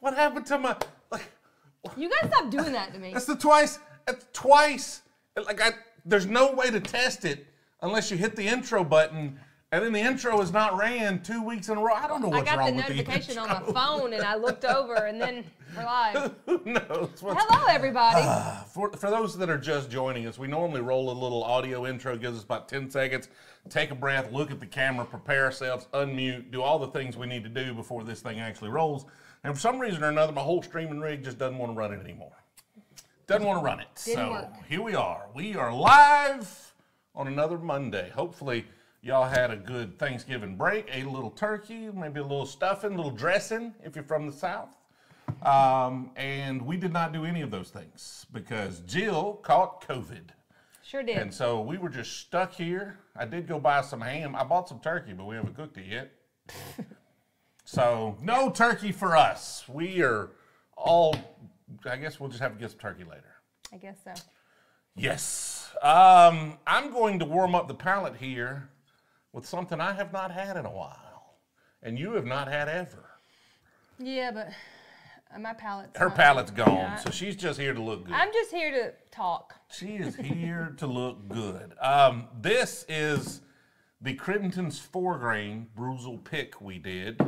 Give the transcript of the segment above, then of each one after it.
What happened to my? Like, you gotta stop doing that to me. That's the twice. That's twice. Like there's no way to test it unless you hit the intro button, and then the intro is not ran 2 weeks in a row. I don't know what's wrong with the intro. I got the notification on my phone, and I looked over, and then we're live. Who knows? Hello, everybody. For those that are just joining us, we normally roll a little audio intro. It gives us about 10 seconds. Take a breath, look at the camera, prepare ourselves, unmute, do all the things we need to do before this thing actually rolls. And for some reason or another, my whole streaming rig just doesn't want to run it anymore. Doesn't want to run it. So here we are. We are live on another Monday. Hopefully, y'all had a good Thanksgiving break, ate a little turkey, maybe a little stuffing, a little dressing if you're from the South. And we did not do any of those things because Jill caught COVID. Sure did. And so we were just stuck here. I did go buy some ham. I bought some turkey, but we haven't cooked it yet. So no turkey for us. We are all, I guess we'll just have to get some turkey later. I guess so. Yes. I'm going to warm up the palate here with something I have not had in a while. And you have not had ever. Yeah, but my palate's gone. Her palate's gone, so she's just here to look good. I'm just here to talk. She is here to look good. This is the Crittenden's 4-grain Brewzle pick we did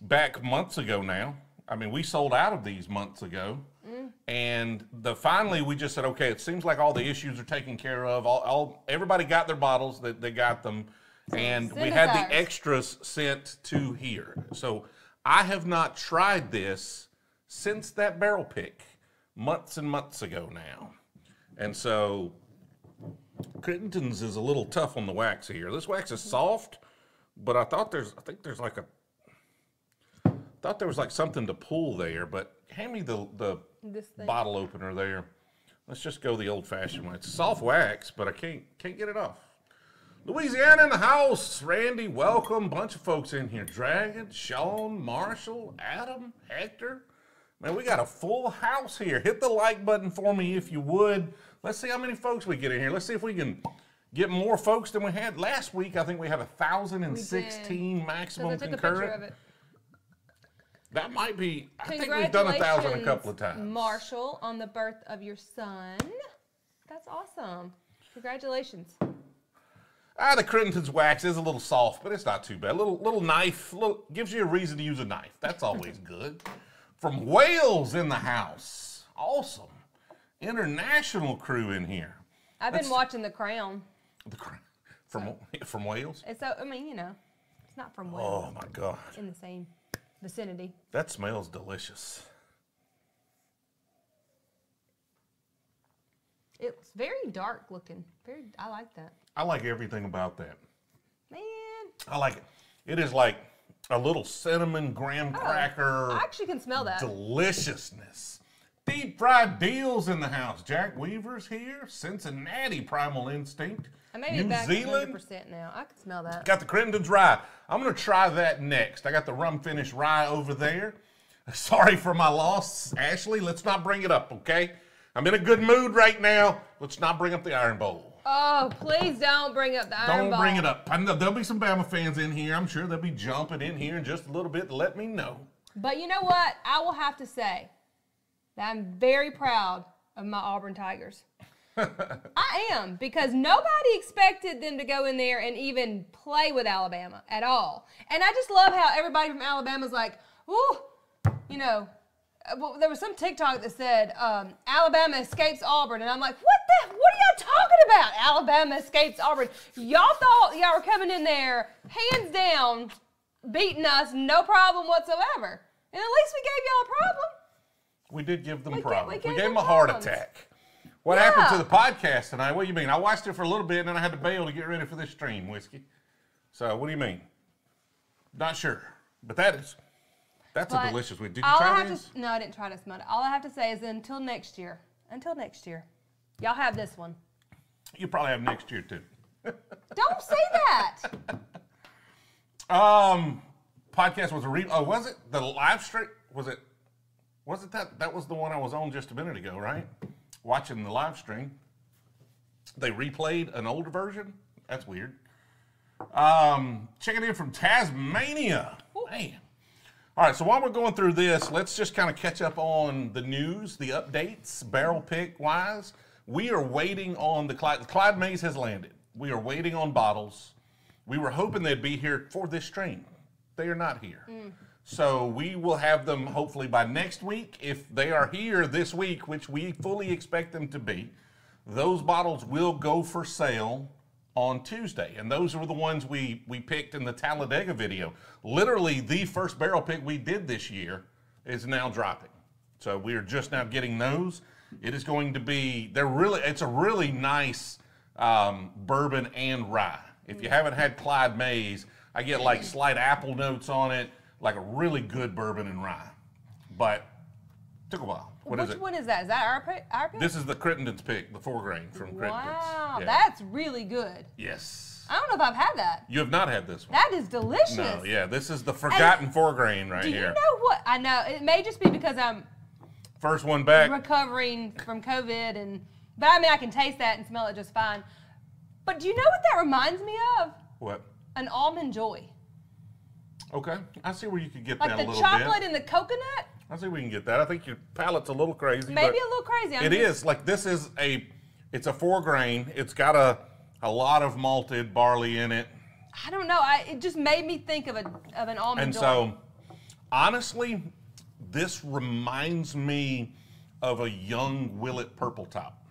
back months ago now. I mean, we sold out of these months ago. Mm. And finally we just said, okay, it seems like all the issues are taken care of. Everybody got their bottles, they got them. And we had the extras sent to here. So I have not tried this since that barrel pick months and months ago now. And so Crittenden's is a little tough on the wax here. This wax is soft, but I thought there was like something to pull there, but hand me the bottle opener there. Let's just go the old fashioned way. It's soft wax, but I can't get it off. Louisiana in the house. Randy, welcome. Bunch of folks in here. Dragon, Sean, Marshall, Adam, Hector. Man, we got a full house here. Hit the like button for me if you would. Let's see how many folks we get in here. Let's see if we can get more folks than we had last week. I think we had 1,016 maximum concurrent. That might be, I think we've done 1,000 a couple of times. Marshall, on the birth of your son. That's awesome. Congratulations. The Crittenden's wax is a little soft, but it's not too bad. A little knife, gives you a reason to use a knife. That's always good. From Wales in the house. Awesome. International crew in here. I've been watching The Crown. The Crown from Wales? So I mean, you know, it's not from Wales. Oh my God. In the same vicinity. That smells delicious. It's very dark looking. I like that. I like everything about that. Man. I like it. It is like a little cinnamon graham cracker. I actually can smell that. Deliciousness. Deep fried deals in the house. Jack Weaver's here. Cincinnati Primal Instinct. I may be back 100% now. I can smell that. Got the Crittenden's Rye. I'm going to try that next. I got the rum finished rye over there. Sorry for my loss, Ashley. Let's not bring it up, okay? I'm in a good mood right now. Let's not bring up the Iron Bowl. Oh, please don't bring up the Iron Bowl. Don't bring it up. I know there'll be some Bama fans in here. I'm sure they'll be jumping in here in just a little bit to let me know. But you know what? I will have to say that I'm very proud of my Auburn Tigers. I am, because nobody expected them to go in there and even play with Alabama at all. And I just love how everybody from Alabama's like, ooh, you know, well, there was some TikTok that said, Alabama escapes Auburn. And I'm like, what are y'all talking about? Alabama escapes Auburn. Y'all thought y'all were coming in there, hands down, beating us, no problem whatsoever. And at least we gave y'all a problem. We did give them problems. We gave them a heart attack. What happened to the podcast tonight? What do you mean? I watched it for a little bit, and then I had to bail to get ready for this stream, Whiskey. So what do you mean? Not sure. But that is... That's a delicious way. Did you try this? No, I didn't try this much. All I have to say is until next year, y'all have this one. You probably have next year too. Don't say that. Podcast was a re. Oh, was it the live stream? Was it? Was it that? That was the one I was on just a minute ago, right? Watching the live stream. They replayed an older version. That's weird. Checking in from Tasmania. Ooh. Man. All right, so while we're going through this, let's just kind of catch up on the news, the updates, barrel pick-wise. We are waiting on the Clyde Mays has landed. We are waiting on bottles. We were hoping they'd be here for this stream. They are not here. Mm. So we will have them hopefully by next week. If they are here this week, which we fully expect them to be, those bottles will go for sale on Tuesday, and those were the ones we picked in the Talladega video. Literally, the first barrel pick we did this year is now dropping. So we are just now getting those. It is going to be, it's a really nice bourbon and rye. If you haven't had Clyde Mays, I get like slight apple notes on it, like a really good bourbon and rye. But took a while. Which one is that? Is that our pick? This is the Crittenden's pick, the 4 grain from Crittenden's. Wow, yeah. That's really good. Yes. I don't know if I've had that. You have not had this one. That is delicious. No, yeah, this is the forgotten 4 grain right here. Do you know what? I know, it may just be because I'm first one back, recovering from COVID, but I mean, I can taste that and smell it just fine. But do you know what that reminds me of? What? An Almond Joy. Okay, I see where you could get like that a little bit. Like the chocolate and the coconut? I see we can get that. I think your palate's a little crazy. Maybe a little crazy. It is. Like, this is it's a 4 grain. It's got a lot of malted barley in it. I don't know. It just made me think of an Almond Joy. So, honestly, this reminds me of a young Willet Purple Top.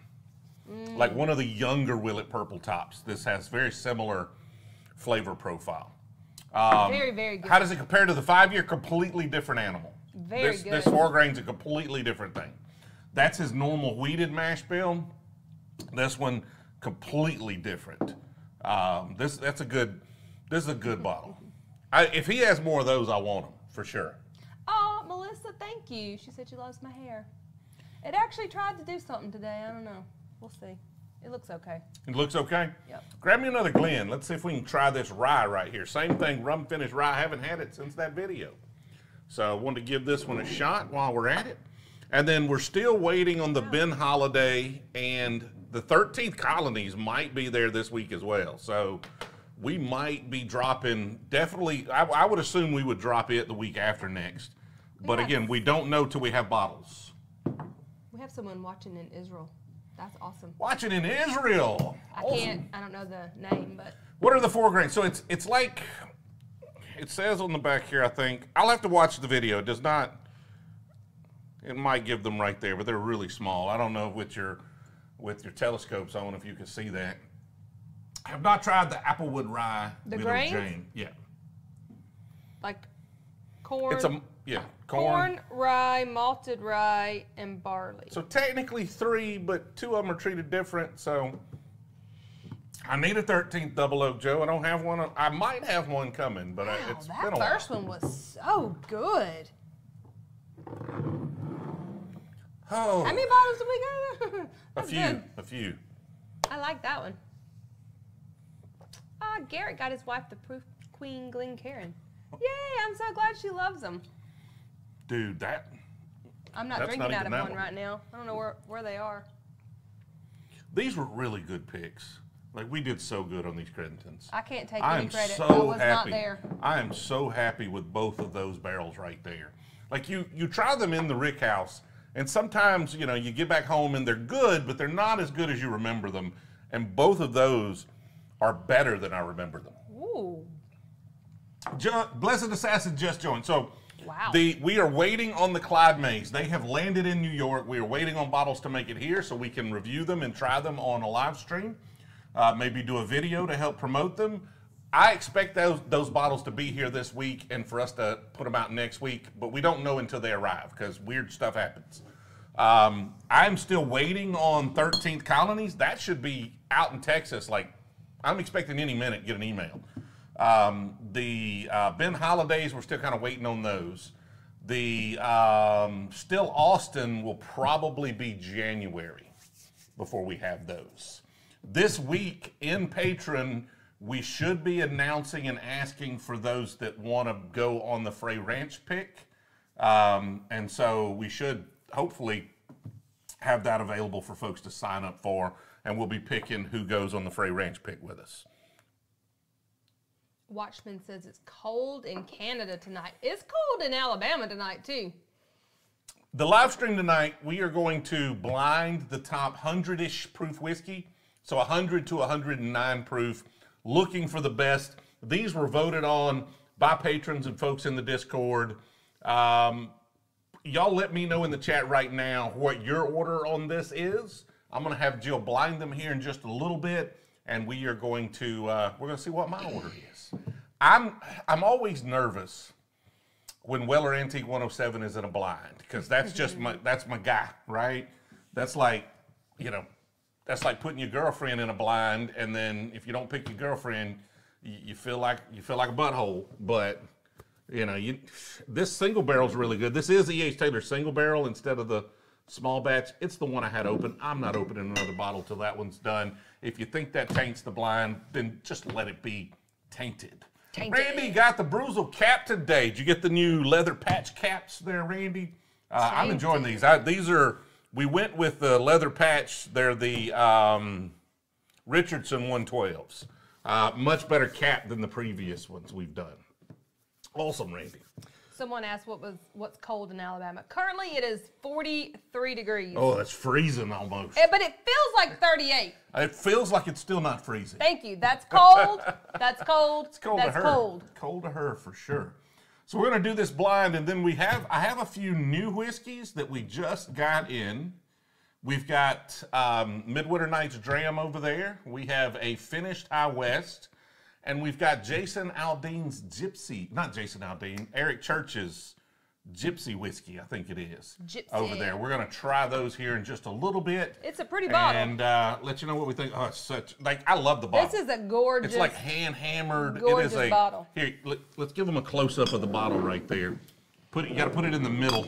Mm. Like one of the younger Willet Purple Tops. This has very similar flavor profile. Very, very good. How does it compare to the 5-year? Completely different animal. Very good. This 4 grain's a completely different thing. That's his normal wheated mash bill. This one completely different. This is a good bottle. If he has more of those, I want them for sure. Oh, Melissa, thank you. She said she loves my hair. It actually tried to do something today. I don't know. We'll see. It looks okay. It looks okay? Yep. Grab me another Glen. Let's see if we can try this rye right here. Same thing, rum finished rye. I haven't had it since that video. So I wanted to give this one a shot while we're at it. And then we're still waiting on the Ben Holiday, and the 13th Colonies might be there this week as well. So we might be dropping, definitely, I would assume we would drop it the week after next. But again, we don't know till we have bottles. We have someone watching in Israel. That's awesome. Watching in Israel. I don't know the name, but. What are the 4 grains? So it's like, it says on the back here, I think. I'll have to watch the video. It does not, it might give them right there, but they're really small. I don't know with your telescopes on if you can see that. I have not tried the Applewood Rye. The grain? Yeah. Like corn? Corn, rye, malted rye, and barley. So technically 3, but 2 of them are treated different, so. I need a 13th Double Oak, Joe. I don't have one. I might have one coming, but wow, it's been a while. That first one was so good. Oh. How many bottles did we go? A few. I like that one. Ah, oh, Garrett got his wife the Proof Queen Glencairn. Yay, I'm so glad she loves them. Dude, I'm not drinking out of one right now. I don't know where they are. These were really good picks. Like, we did so good on these Crittendens. I can't take any credit. I was not there. I am so happy with both of those barrels right there. Like, you try them in the Rick House, and sometimes, you know, you get back home and they're good, but they're not as good as you remember them. And both of those are better than I remember them. Ooh. Blessed Assassin just joined. So, wow. We are waiting on the Clyde Mays. They have landed in New York. We are waiting on bottles to make it here so we can review them and try them on a live stream. Maybe do a video to help promote them. I expect those bottles to be here this week and for us to put them out next week, but we don't know until they arrive because weird stuff happens. I'm still waiting on 13th Colonies. That should be out in Texas. Like, I'm expecting any minute to get an email. The Ben Holidays, we're still kind of waiting on those. The Still Austin will probably be January before we have those. This week in Patreon, we should be announcing and asking for those that want to go on the Frey Ranch pick. And so we should hopefully have that available for folks to sign up for, and we'll be picking who goes on the Frey Ranch pick with us. Watchman says it's cold in Canada tonight. It's cold in Alabama tonight, too. The live stream tonight, we are going to blind the top 100-ish proof whiskey. So 100 to 109 proof, looking for the best. These were voted on by patrons and folks in the Discord. Y'all let me know in the chat right now what your order on this is. I'm going to have Jill blind them here in just a little bit, and we are going to see what my order is. I'm always nervous when Weller Antique 107 is in a blind, because that's just that's my guy, right? That's like, you know, that's like putting your girlfriend in a blind, and then if you don't pick your girlfriend, you feel like a butthole. But you know, this single barrel is really good. This is E.H. Taylor single barrel instead of the small batch. It's the one I had open. I'm not opening another bottle till that one's done. If you think that taints the blind, then just let it be tainted. Randy got the Brewzle cap today. Did you get the new leather patch caps there, Randy? I'm enjoying these. We went with the leather patch. They're the Richardson 112s. Much better cap than the previous ones we've done. Awesome, Randy. Someone asked what's cold in Alabama. Currently, it is 43 degrees. Oh, that's freezing almost. But it feels like 38. It feels like it's still not freezing. Thank you. That's cold. That's cold. It's cold to her. Cold. Cold to her for sure. So we're going to do this blind, and then I have a few new whiskeys that we just got in. We've got Midwinter Night's Dram over there. We have a finished High West. And we've got Jason Aldean's Gypsy, not Jason Aldean, Eric Church's Gypsy whiskey, I think it is, Gypsy, over there. We're going to try those here in just a little bit. It's a pretty bottle. And let you know what we think. Oh, it's such, like, I love the bottle. This is a gorgeous. It's like hand-hammered. Gorgeous it is a, bottle. Here, let's give them a close-up of the bottle right there. You got to put it in the middle,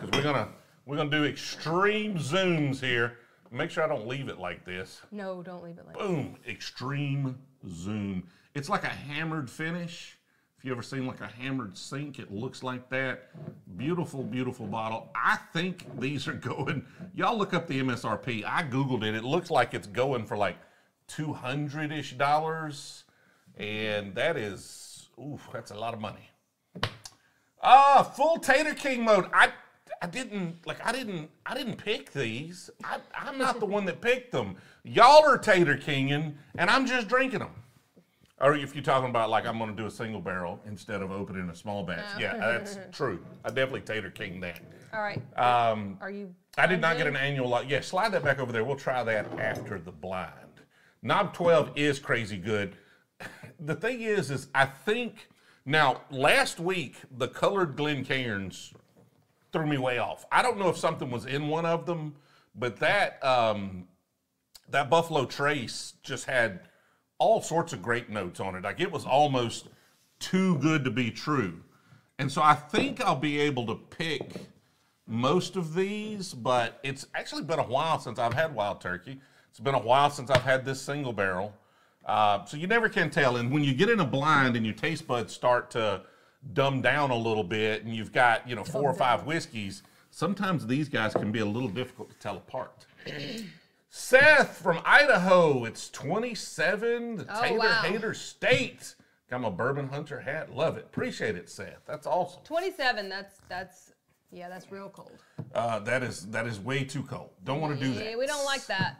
because we're gonna do extreme zooms here. Make sure I don't leave it like this. No, don't leave it like Boom. This. Boom, extreme zoom. It's like a hammered finish. If you ever seen like a hammered sink, it looks like that. Beautiful, beautiful bottle. I think these are going, y'all look up the MSRP. I Googled it. It looks like it's going for like $200-ish. And that is, ooh, that's a lot of money. Full Tater King mode. I didn't pick these. I'm not the one that picked them. Y'all are Tater Kinging, and I'm just drinking them. Or if you're talking about like I'm going to do a single barrel instead of opening a small batch. Oh. Yeah, that's true. I definitely Tater King that. All right. Are you? I did not get an annual lot. Yeah, slide that back over there. We'll try that after the blind. Knob 12 is crazy good. The thing is I think now last week the colored Glencairns threw me way off. I don't know if something was in one of them, but that that Buffalo Trace just had all sorts of great notes on it. Like it was almost too good to be true. And so I think I'll be able to pick most of these, but it's actually been a while since I've had Wild Turkey. It's been a while since I've had this single barrel. So you never can tell. And when you get in a blind and your taste buds start to dumbed down a little bit, and you've got, you know, four or five whiskeys, sometimes these guys can be a little difficult to tell apart. Seth from Idaho, it's 27, the Tater Hater State. Got my Bourbon Hunter hat, love it. Appreciate it, Seth, that's awesome. 27, that's real cold. That is way too cold. Don't want to do that. Yeah, we don't like that.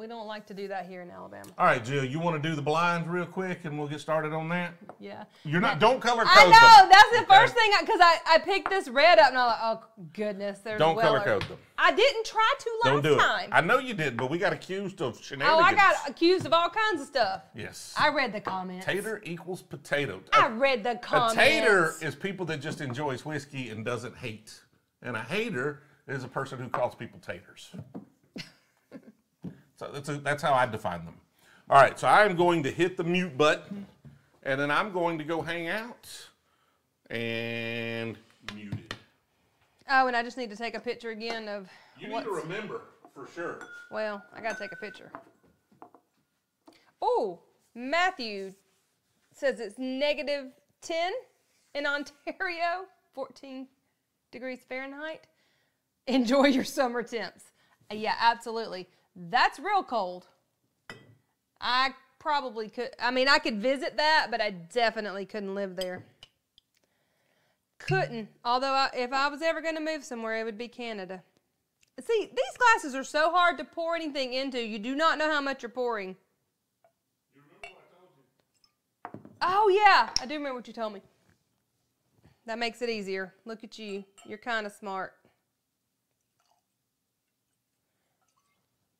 We don't like to do that here in Alabama. All right, Jill, you want to do the blinds real quick, and we'll get started on that? Yeah. You're not. Don't color code. I know. Them. That's the first thing, because I picked this red up, and I'm like, oh goodness, there's Don't Weller. Color code them. I didn't try to last time. I know you did, but we got accused of shenanigans. Oh, I got accused of all kinds of stuff. Yes. I read the comments. Tater equals potato. I read the comments. A tater is people that just enjoys whiskey and doesn't hate, and a hater is a person who calls people taters. So that's how I define them. All right, so I'm going to hit the mute button, and then I'm going to go hang out and mute it. Oh, and I just need to take a picture again of You need to remember, for sure. Well, I got to take a picture. Oh, Matthew says it's -10 in Ontario, 14 degrees Fahrenheit. Enjoy your summer temps. Yeah, absolutely. That's real cold. I probably could. I mean, I could visit that, but I definitely couldn't live there. Couldn't. Although, if I was ever going to move somewhere, it would be Canada. See, these glasses are so hard to pour anything into. You do not know how much you're pouring. You remember what I told you? Oh, yeah. I do remember what you told me. That makes it easier. Look at you. You're kind of smart.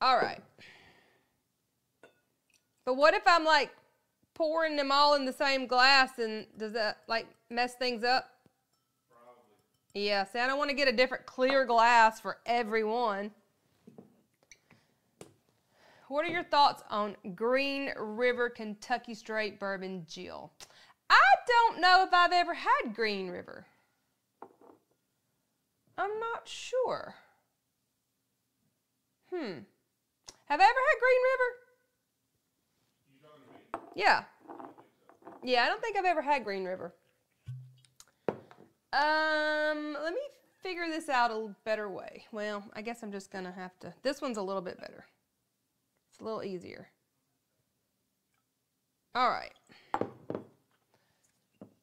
All right. But what if I'm, like, pouring them all in the same glass, and does that, like, mess things up? Probably. Yeah, see, I don't want to get a different clear glass for everyone. What are your thoughts on Green River Kentucky Straight Bourbon Jill? I don't know if I've ever had Green River. I'm not sure. Have I ever had Green River? Yeah. Yeah, I don't think I've ever had Green River. Let me figure this out a better way. Well, I guess I'm just going to have to. This one's a little bit better. It's a little easier. All right.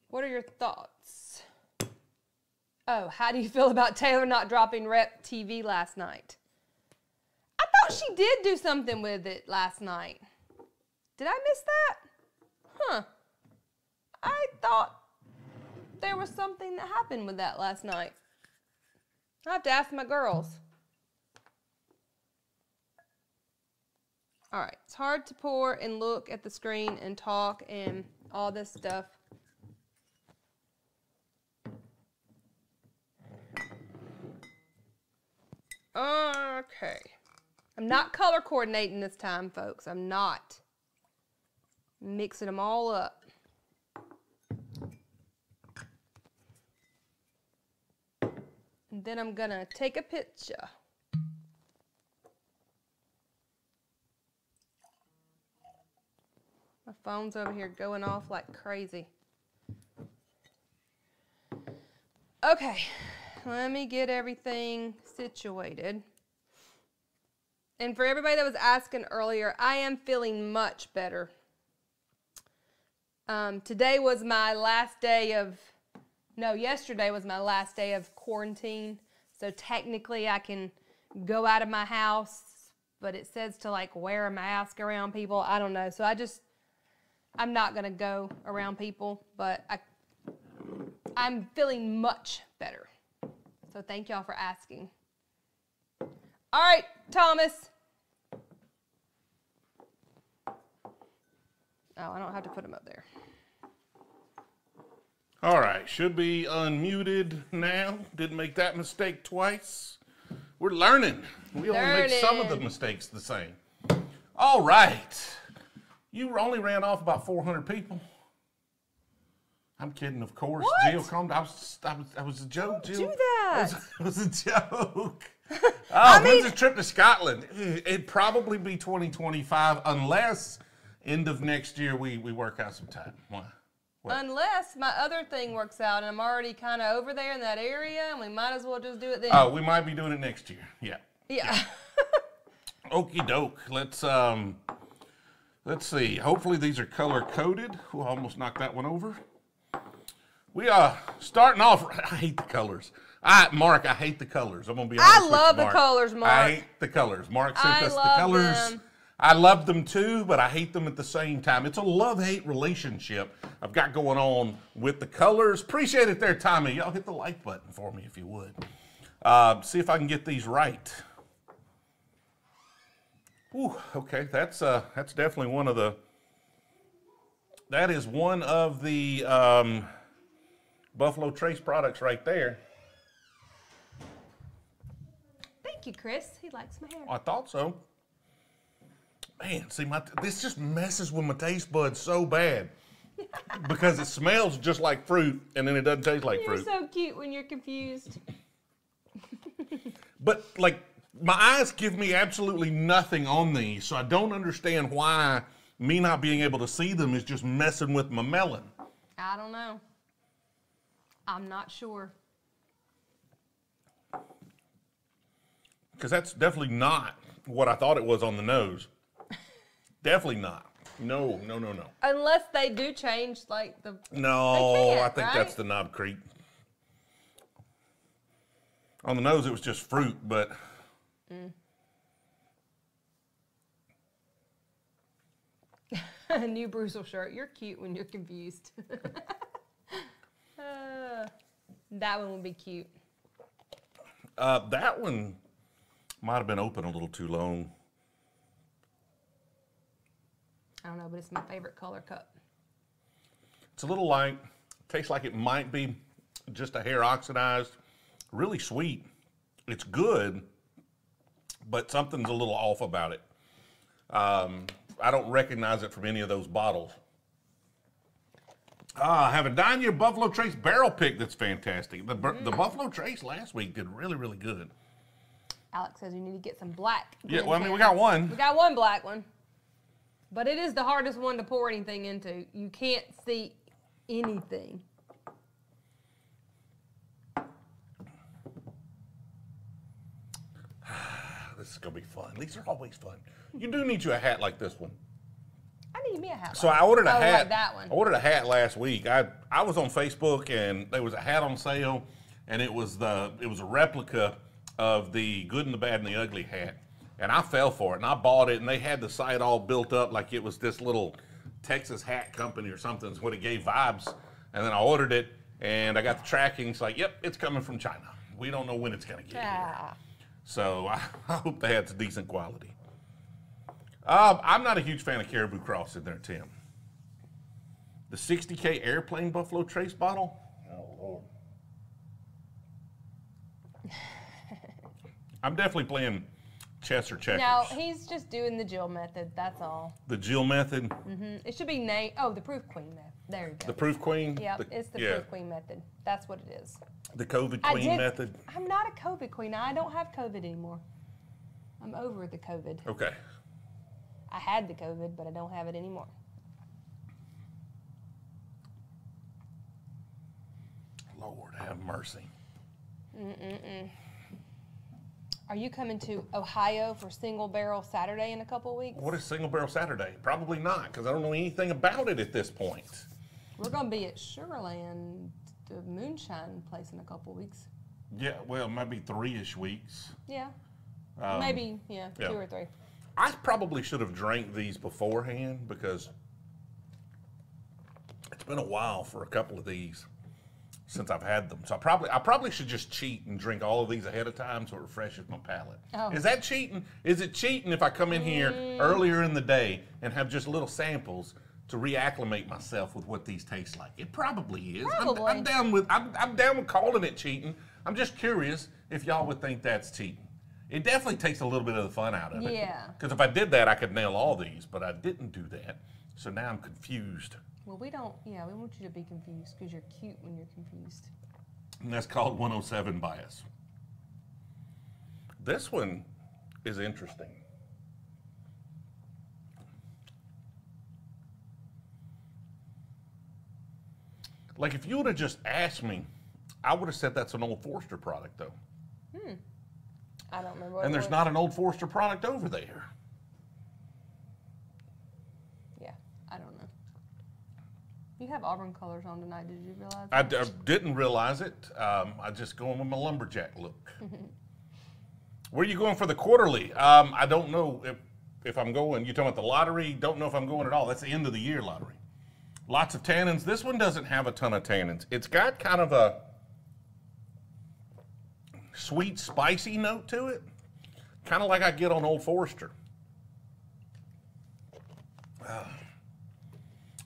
What are your thoughts? Oh, how do you feel about Taylor not dropping Rep TV last night? I thought she did do something with it last night. Did I miss that? Huh. I thought there was something that happened with that last night. I have to ask my girls. All right, it's hard to pour and look at the screen and talk and all this stuff. Okay. I'm not color coordinating this time, folks. I'm not. Mixing them all up. And then I'm going to take a picture. My phone's over here going off like crazy. Okay, let me get everything situated. And for everybody that was asking earlier, I am feeling much better. Today was my last day of, no, yesterday was my last day of quarantine. So technically I can go out of my house, but it says to like wear a mask around people. I don't know. So I'm not going to go around people, but I'm feeling much better. So thank y'all for asking. All right, Thomas. Oh, I don't have to put them up there. All right, should be unmuted now. Didn't make that mistake twice. We're learning. We only make some of the mistakes the same. All right. You only ran off about 400 people. I'm kidding, of course. What? Jill, calm down. I was a joke, Jill. Don't do that. It was a joke. Oh, I mean, when's the trip to Scotland? It'd probably be 2025 unless... End of next year, we work out some time. What? Unless my other thing works out, and I'm already kind of over there in that area, and we might as well just do it then. Oh, we might be doing it next year. Yeah. Yeah. Okie doke. Let's see. Hopefully these are color coded. We'll almost knock that one over. We are starting off. I hate the colors. Mark, I hate the colors. I'm gonna be honest with you, Mark. I love the colors, Mark. I hate the colors. Mark sent us the colors. Them. I love them too, but I hate them at the same time. It's a love-hate relationship I've got going on with the colors. Appreciate it there, Tommy. Y'all hit the like button for me if you would. See if I can get these right. Ooh, okay, that's definitely one of the... That is one of the Buffalo Trace products right there. Thank you, Chris. He likes my hair. I thought so. Man, see, this just messes with my taste buds so bad because it smells just like fruit and then it doesn't taste like fruit. You're so cute when you're confused. But, like, my eyes give me absolutely nothing on these, so I don't understand why me not being able to see them is just messing with my melon. I don't know. I'm not sure. Because that's definitely not what I thought it was on the nose. Definitely not. No, no, no, no. Unless they do change, like, the... No, I think that's the Knob Creek. On the nose, it was just fruit, but... A new Brewzle shirt. You're cute when you're confused. That one would be cute. That one might have been open a little too long. I don't know, but it's my favorite color cup. It's a little light. Tastes like it might be just a hair oxidized. Really sweet. It's good, but something's a little off about it. I don't recognize it from any of those bottles. I have a Dine-Year Buffalo Trace barrel pick that's fantastic. The Buffalo Trace last week did really, really good. Alex says you need to get some black. Yeah, well, I mean, we got one. We got one black one. But it is the hardest one to pour anything into. You can't see anything. This is going to be fun. These are always fun. You do need you a hat like this one. I need me a hat. So I ordered a hat. Like that one. I ordered a hat last week. I was on Facebook and there was a hat on sale, and it was a replica of the Good and the Bad and the Ugly hat, and I fell for it and I bought it, and they had the site all built up like it was this little Texas hat company or something. It's what it gave vibes, and then I ordered it and I got the tracking. It's like, yep, it's coming from China. We don't know when it's going to get here. So I hope the hat's decent quality. I'm not a huge fan of Caribou Cross in there, Tim. The 60K Airplane Buffalo Trace bottle? Oh, Lord. I'm definitely playing chess or checkers. No, he's just doing the Jill method, that's all. The Jill method? Mm-hmm. It should be named, oh, the Proof Queen method. There you go. The Proof Queen? Yep, it's the Proof Queen method. That's what it is. The COVID Queen method? I'm not a COVID Queen. I don't have COVID anymore. I'm over the COVID. Okay. I had the COVID, but I don't have it anymore. Lord have mercy. Mm-mm-mm. Are you coming to Ohio for Single Barrel Saturday in a couple weeks? What is Single Barrel Saturday? Probably not, because I don't know anything about it at this point. We're going to be at Sugarland, the moonshine place, in a couple weeks. Yeah, well, maybe 3-ish weeks. Yeah. Maybe, yeah, 2 or 3. I probably should have drank these beforehand because it's been a while for a couple of these since I've had them. So I probably should just cheat and drink all of these ahead of time so it refreshes my palate. Oh. Is that cheating? Is it cheating if I come in here earlier in the day and have just little samples to reacclimate myself with what these taste like? It probably is. Probably. I'm down with calling it cheating. I'm just curious if y'all would think that's cheating. It definitely takes a little bit of the fun out of it. Yeah. Because if I did that, I could nail all these, but I didn't do that. So now I'm confused. Well, we don't, yeah, we want you to be confused because you're cute when you're confused. And that's called 107 bias. This one is interesting. Like, if you would have just asked me, I would have said that's an Old Forester product, though. Hmm. I don't remember what and there's not an Old Forester product over there. Yeah, I don't know. You have Auburn colors on tonight. Did you realize that? I didn't realize it. I just going with my lumberjack look. Where are you going for the quarterly? I don't know if I'm going. You're talking about the lottery? Don't know if I'm going at all. That's the end of the year lottery. Lots of tannins. This one doesn't have a ton of tannins. It's got kind of a sweet, spicy note to it, kind of like I get on Old Forester.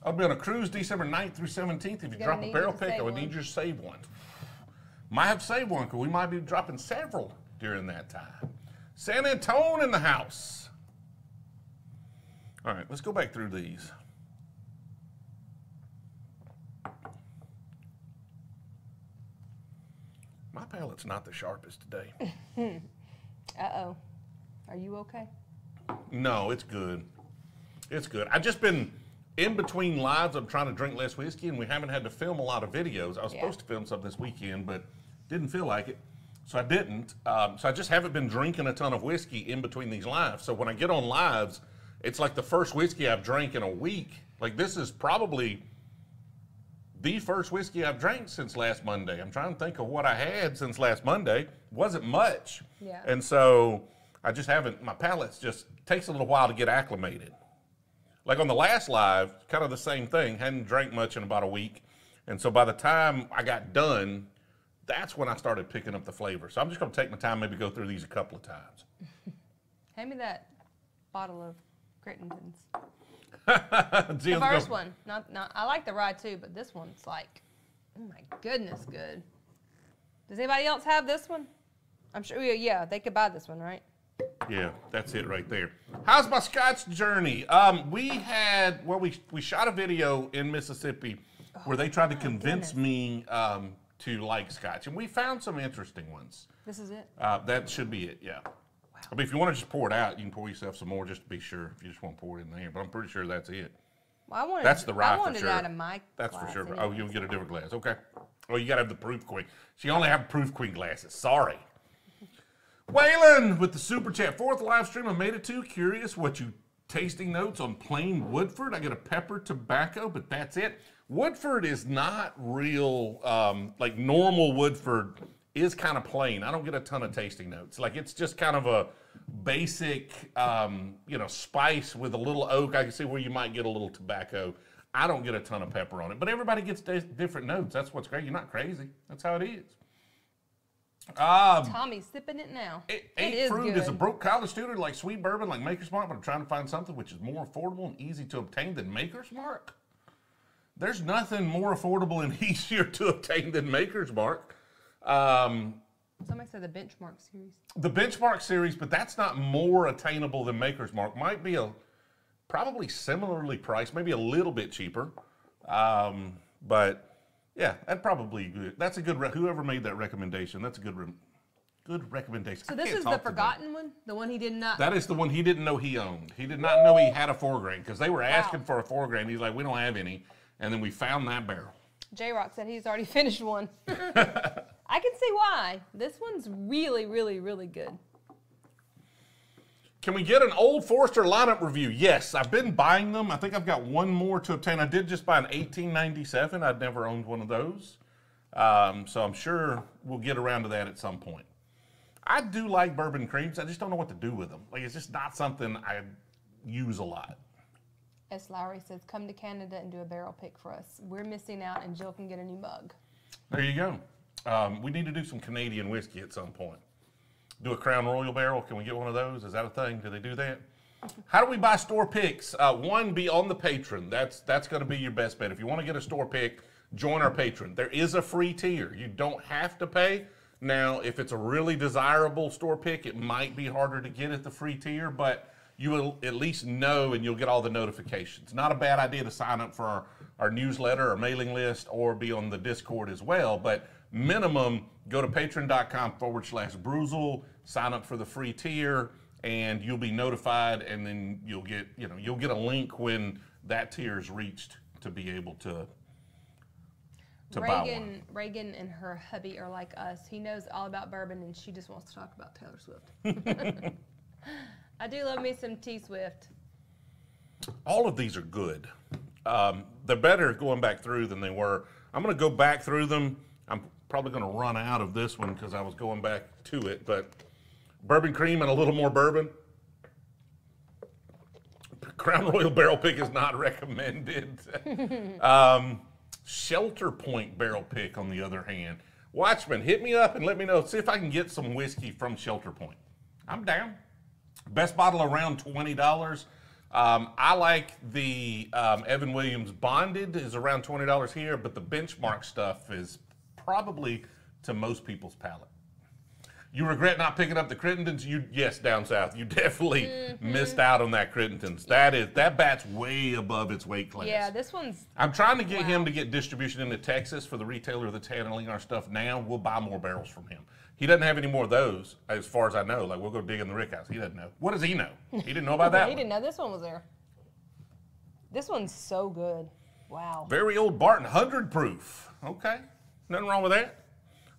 I'll be on a cruise December 9th through 17th. If you drop a barrel pick, I would need you to save one. Might have saved one because we might be dropping several during that time. San Antone in the house. All right, let's go back through these. My palate's not the sharpest today. Uh-oh. Are you okay? No, it's good. It's good. I've just been in between lives. I'm trying to drink less whiskey, and we haven't had to film a lot of videos. I was supposed to film some this weekend, but didn't feel like it, so I didn't. So I just haven't been drinking a ton of whiskey in between these lives. So when I get on lives, it's like the first whiskey I've drank in a week. Like, this is probably the first whiskey I've drank since last Monday. I'm trying to think of what I had since last Monday. Wasn't much. Yeah. And so I just haven't, my palate's just takes a little while to get acclimated. Like on the last live, kind of the same thing. Hadn't drank much in about a week. And so by the time I got done, that's when I started picking up the flavor. So I'm just going to take my time, maybe go through these a couple of times. Hand me that bottle of Crittenden's. The first one. Not, I like the rye too, but this one's like, oh my goodness, good. Does anybody else have this one? I'm sure, yeah, they could buy this one, right? Yeah, that's it right there. How's my Scotch journey? We had, well, we shot a video in Mississippi where they tried to convince me to like Scotch, and we found some interesting ones. This is it? That should be it, yeah. I mean, if you want to just pour it out, you can pour yourself some more just to be sure. If you just want to pour it in there, but I'm pretty sure that's it. Well, I wanted, that's the rye for sure. Out of my that's glass for sure. Anyway. Oh, you'll get a different glass. Okay. Oh, you got to have the Proof Queen. She only have Proof Queen glasses. Sorry. Waylon with the super chat. Fourth live stream I made it to. Curious what you tasting notes on plain Woodford. I got a pepper tobacco, but that's it. Woodford is not real, like normal Woodford is kind of plain. I don't get a ton of tasting notes. Like, it's just kind of a basic, you know, spice with a little oak. I can see where you might get a little tobacco. I don't get a ton of pepper on it, but everybody gets different notes. That's what's great. You're not crazy. That's how it is. Tommy's sipping it now. It is good. As a broke college student, like sweet bourbon, like Maker's Mark, but I'm trying to find something which is more affordable and easy to obtain than Maker's Mark. There's nothing more affordable and easier to obtain than Maker's Mark. Somebody said the Benchmark series. The Benchmark series, but that's not more attainable than Maker's Mark. Might be a probably similarly priced, maybe a little bit cheaper. But yeah, that probably that's a good. Whoever made that recommendation, that's a good recommendation. So this is the forgotten one, the one he did not. That is the one he didn't know he owned. He did not know he had a 4 grain because they were asking for a 4 grain. He's like, we don't have any, and then we found that barrel. J Rock said he's already finished one. I can see why. This one's really, really, really good. Can we get an Old Forester lineup review? Yes, I've been buying them. I think I've got one more to obtain. I did just buy an 1897. I'd never owned one of those. So I'm sure we'll get around to that at some point. I do like bourbon creams. I just don't know what to do with them. Like, it's just not something I use a lot. S. Lowry says, come to Canada and do a barrel pick for us. We're missing out and Jill can get a new mug. There you go. We need to do some Canadian whiskey at some point. Do a Crown Royal barrel. Can we get one of those? Is that a thing? Do they do that? How do we buy store picks? One, be on the Patreon. That's going to be your best bet. If you want to get a store pick, join our Patreon. There is a free tier. You don't have to pay. Now, if it's a really desirable store pick, it might be harder to get at the free tier, but you will at least know and you'll get all the notifications. Not a bad idea to sign up for our newsletter or mailing list or be on the Discord as well, but minimum, go to patreon.com/Brewzle, sign up for the free tier, and you'll be notified, and then you'll get, you know, you'll get a link when that tier is reached to be able to buy one. Reagan and her hubby are like us. He knows all about bourbon, and she just wants to talk about Taylor Swift. I do love me some T Swift. All of these are good. They're better going back through than they were. I'm going to go back through them. I'm probably going to run out of this one because I was going back to it, but bourbon cream and a little more bourbon. Crown Royal barrel pick is not recommended. Shelter Point barrel pick, on the other hand. Watchman, hit me up and let me know. See if I can get some whiskey from Shelter Point. I'm down. Best bottle around $20. I like the Evan Williams Bonded is around $20 here, but the Benchmark stuff is probably to most people's palate. You regret not picking up the Crittendens? Yes, down south. You definitely missed out on that Crittendens. That bat's way above its weight class. Yeah, this one's... I'm trying to get him to get distribution into Texas for the retailer that's handling our stuff now. We'll buy more barrels from him. He doesn't have any more of those, as far as I know. Like, we'll go dig in the rick house. He doesn't know. What does he know? He didn't know about that He didn't know this one was there. This one's so good. Wow. Very Old Barton, 100 proof. Okay. Nothing wrong with that.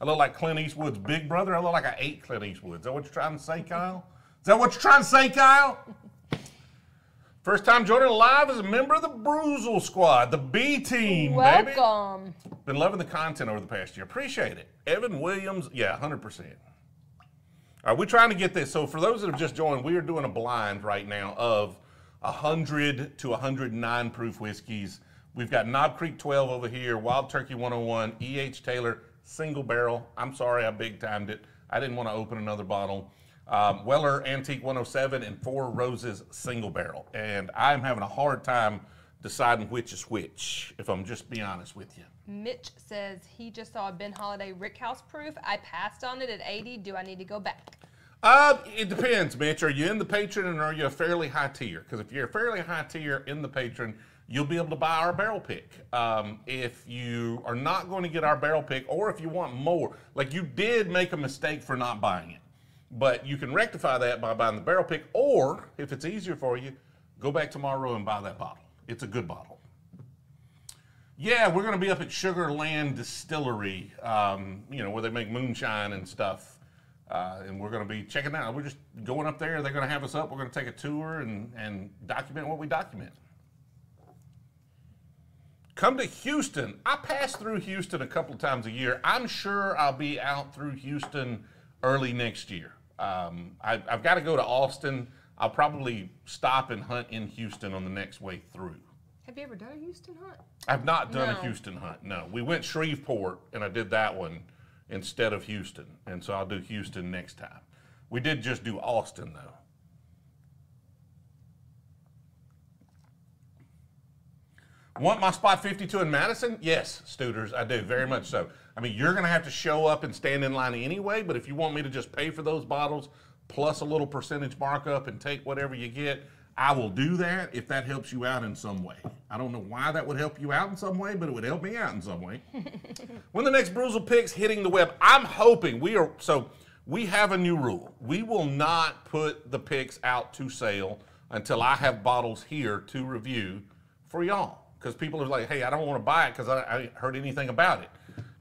I look like Clint Eastwood's big brother. I look like I ate Clint Eastwood. Is that what you're trying to say, Kyle? First time joining live as a member of the Brewzle squad, the B team. Welcome. Baby. Been loving the content over the past year. Appreciate it. Evan Williams, yeah, 100%. All right, we're trying to get this. So for those that have just joined, we are doing a blind right now of 100 to 109 proof whiskeys. We've got Knob Creek 12 over here, Wild Turkey 101, E.H. Taylor, single barrel. I'm sorry I big-timed it. I didn't want to open another bottle. Weller Antique 107 and Four Roses single barrel. And I'm having a hard time deciding which is which, if I'm just being honest with you. Mitch says he just saw a Ben Holiday Rickhouse proof. I passed on it at 80. Do I need to go back? It depends, Mitch. Are you in the patron and are you a fairly high tier? Because if you're a fairly high tier in the patron, you'll be able to buy our barrel pick. If you are not going to get our barrel pick, or if you want more, like you did make a mistake for not buying it, but you can rectify that by buying the barrel pick, or if it's easier for you, go back tomorrow and buy that bottle. It's a good bottle. Yeah, we're going to be up at Sugarland Distillery, you know, where they make moonshine and stuff. And we're going to be checking out. We're just going up there. They're going to have us up. We're going to take a tour and document what we document. Come to Houston. I pass through Houston a couple of times a year. I'm sure I'll be out through Houston early next year. I've got to go to Austin. I'll probably stop and hunt in Houston on the next way through. Have you ever done a Houston hunt? I've not done a Houston hunt, no. We went Shreveport, and I did that one instead of Houston, and so I'll do Houston next time. We did just do Austin, though. Want my spot 52 in Madison? Yes, Studers, I do, very much so. I mean, you're going to have to show up and stand in line anyway, but if you want me to just pay for those bottles plus a little percentage markup and take whatever you get, I will do that if that helps you out in some way. I don't know why that would help you out in some way, but it would help me out in some way. When the next Brewzle pick's hitting the web, I'm hoping we are, so we have a new rule. We will not put the picks out to sale until I have bottles here to review for y'all. Because people are like, hey, I don't want to buy it because I heard anything about it,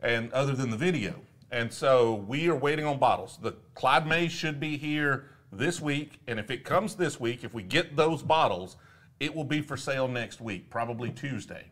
and other than the video. And so we are waiting on bottles. The Clyde May should be here this week, and if it comes this week, if we get those bottles, it will be for sale next week, probably Tuesday.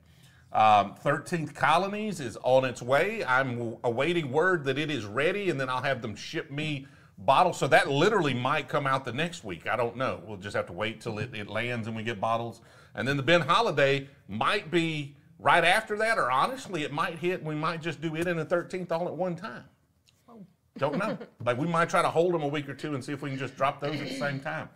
13th Colonies is on its way. I'm awaiting word that it is ready, and then I'll have them ship me bottles. So that literally might come out the next week. I don't know. We'll just have to wait till it lands and we get bottles. And then the Ben Holiday might be right after that, or honestly, it might hit, and we might just do it and the 13th all at one time. Oh. Don't know. Like, we might try to hold them a week or two and see if we can just drop those at the same time.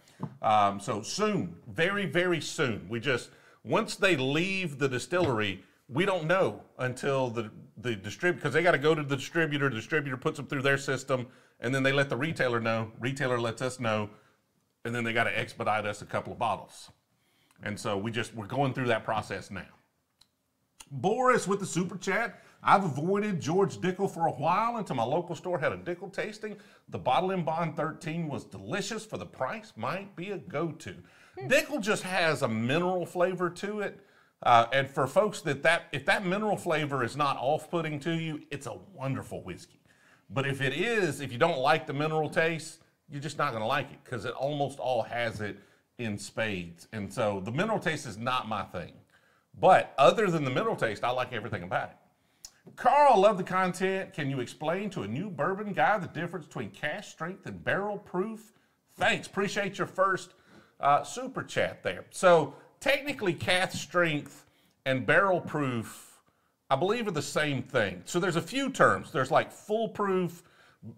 So soon, very, very soon. We just, once they leave the distillery, we don't know until the distributor, because they got to go to the distributor puts them through their system, and then they let the retailer know, retailer lets us know, and then they got to expedite us a couple of bottles. And so we're going through that process now. Boris with the super chat. I've avoided George Dickel for a while until my local store had a Dickel tasting. The bottle in Bond 13 was delicious for the price. Might be a go-to. Dickel just has a mineral flavor to it. And for folks that if that mineral flavor is not off-putting to you, it's a wonderful whiskey. But if it is, if you don't like the mineral taste, you're just not going to like it because it almost all has it in spades. And so the mineral taste is not my thing. But other than the mineral taste, I like everything about it. Carl, love the content. Can you explain to a new bourbon guy the difference between cash strength and barrel proof? Thanks. Appreciate your first super chat there. So technically cash strength and barrel proof, I believe, are the same thing. So there's a few terms. There's like full proof.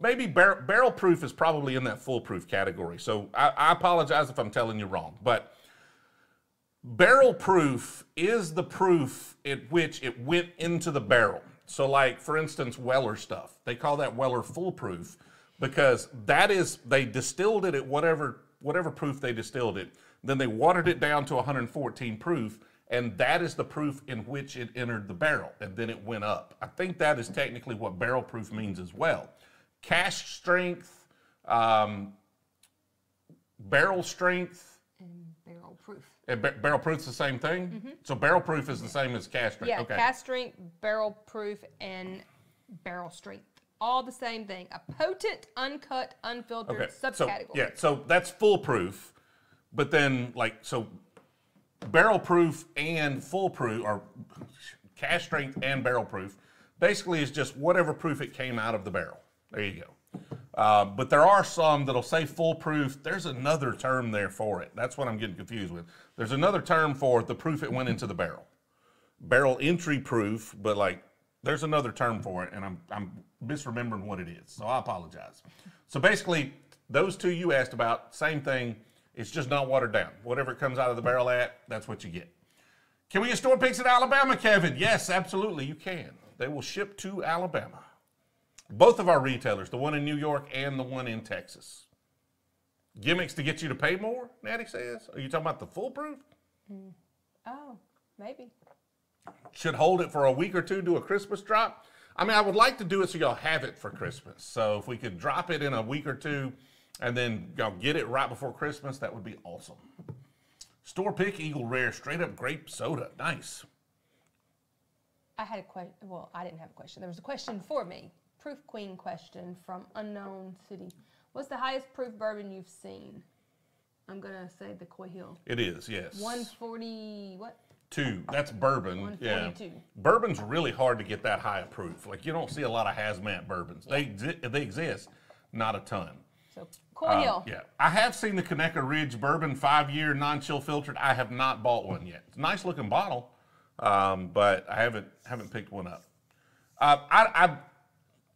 Maybe barrel proof is probably in that full proof category. So I apologize if I'm telling you wrong, but barrel proof is the proof at which it went into the barrel. So like, for instance, Weller stuff, they call that Weller full proof because that is, they distilled it at whatever proof they distilled it. Then they watered it down to 114 proof, and that is the proof in which it entered the barrel, and then it went up. I think that is technically what barrel proof means as well. Cash strength, barrel strength, and barrel proof. Barrel proof is the same thing? Mm-hmm. So barrel proof is the same as cash strength. Yeah, okay. Cash strength, barrel proof, and barrel strength. All the same thing. A potent, uncut, unfiltered subcategory. So, yeah, so that's full proof. But then, like, so barrel proof and full proof, or cask strength and barrel proof, basically is just whatever proof it came out of the barrel. There you go. But there are some that'll say full proof. There's another term there for it. That's what I'm getting confused with. There's another term for the proof it went into the barrel. Barrel entry proof, but like there's another term for it, and I'm misremembering what it is, so I apologize. So basically, those two you asked about, same thing. It's just not watered down. Whatever it comes out of the barrel at, that's what you get. Can we get store picks in Alabama, Kevin? Yes, absolutely, you can. They will ship to Alabama. Both of our retailers, the one in New York and the one in Texas. Gimmicks to get you to pay more, Natty says. Are you talking about the foolproof? Oh, maybe. Should hold it for a week or two, do a Christmas drop. I mean, I would like to do it so y'all have it for Christmas. So if we could drop it in a week or two and then y'all get it right before Christmas, that would be awesome. Store pick, Eagle Rare, straight up grape soda. Nice. I had a question. Well, I didn't have a question. There was a question for me. Proof Queen question from Unknown City. What's the highest proof bourbon you've seen? I'm going to say the Koi Hill. It is, yes. 140, what? Two. That's bourbon. Yeah. Bourbon's really hard to get that high of proof. Like, you don't see a lot of hazmat bourbons. Yeah. They exist, not a ton. So, Koi Hill. Yeah. I have seen the Conecuh Ridge bourbon 5-year non-chill filtered. I have not bought one yet. It's a nice looking bottle, but I haven't picked one up.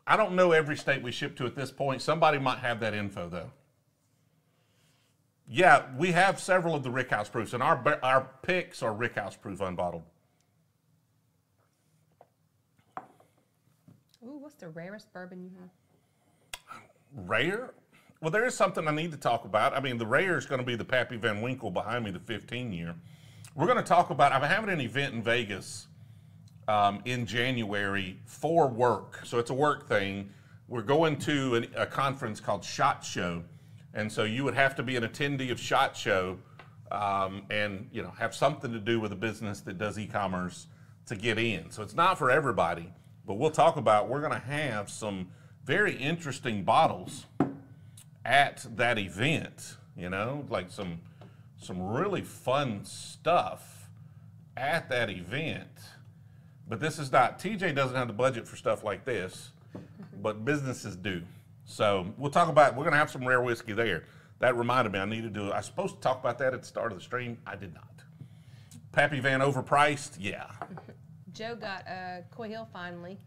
I don't know every state we ship to at this point. Somebody might have that info though. Yeah, we have several of the Rickhouse proofs, and our picks are Rickhouse proof unbottled. Ooh, what's the rarest bourbon you have? Rare? Well, there is something I need to talk about. I mean, the rare is going to be the Pappy Van Winkle behind me, the 15-year. We're going to talk about, I'm having an event in Vegas in January for work. So it's a work thing. We're going to a conference called SHOT Show. And so you would have to be an attendee of SHOT Show and, you know, have something to do with a business that does e-commerce to get in. So it's not for everybody, but we'll talk about, we're going to have some very interesting bottles at that event, you know, like some really fun stuff at that event. But this is not, TJ doesn't have the budget for stuff like this, but businesses do. So we'll talk about, we're going to have some rare whiskey there. That reminded me, I need to do, I was supposed to talk about that at the start of the stream. I did not. Pappy Van overpriced, yeah. Joe got a Koi Hill finally.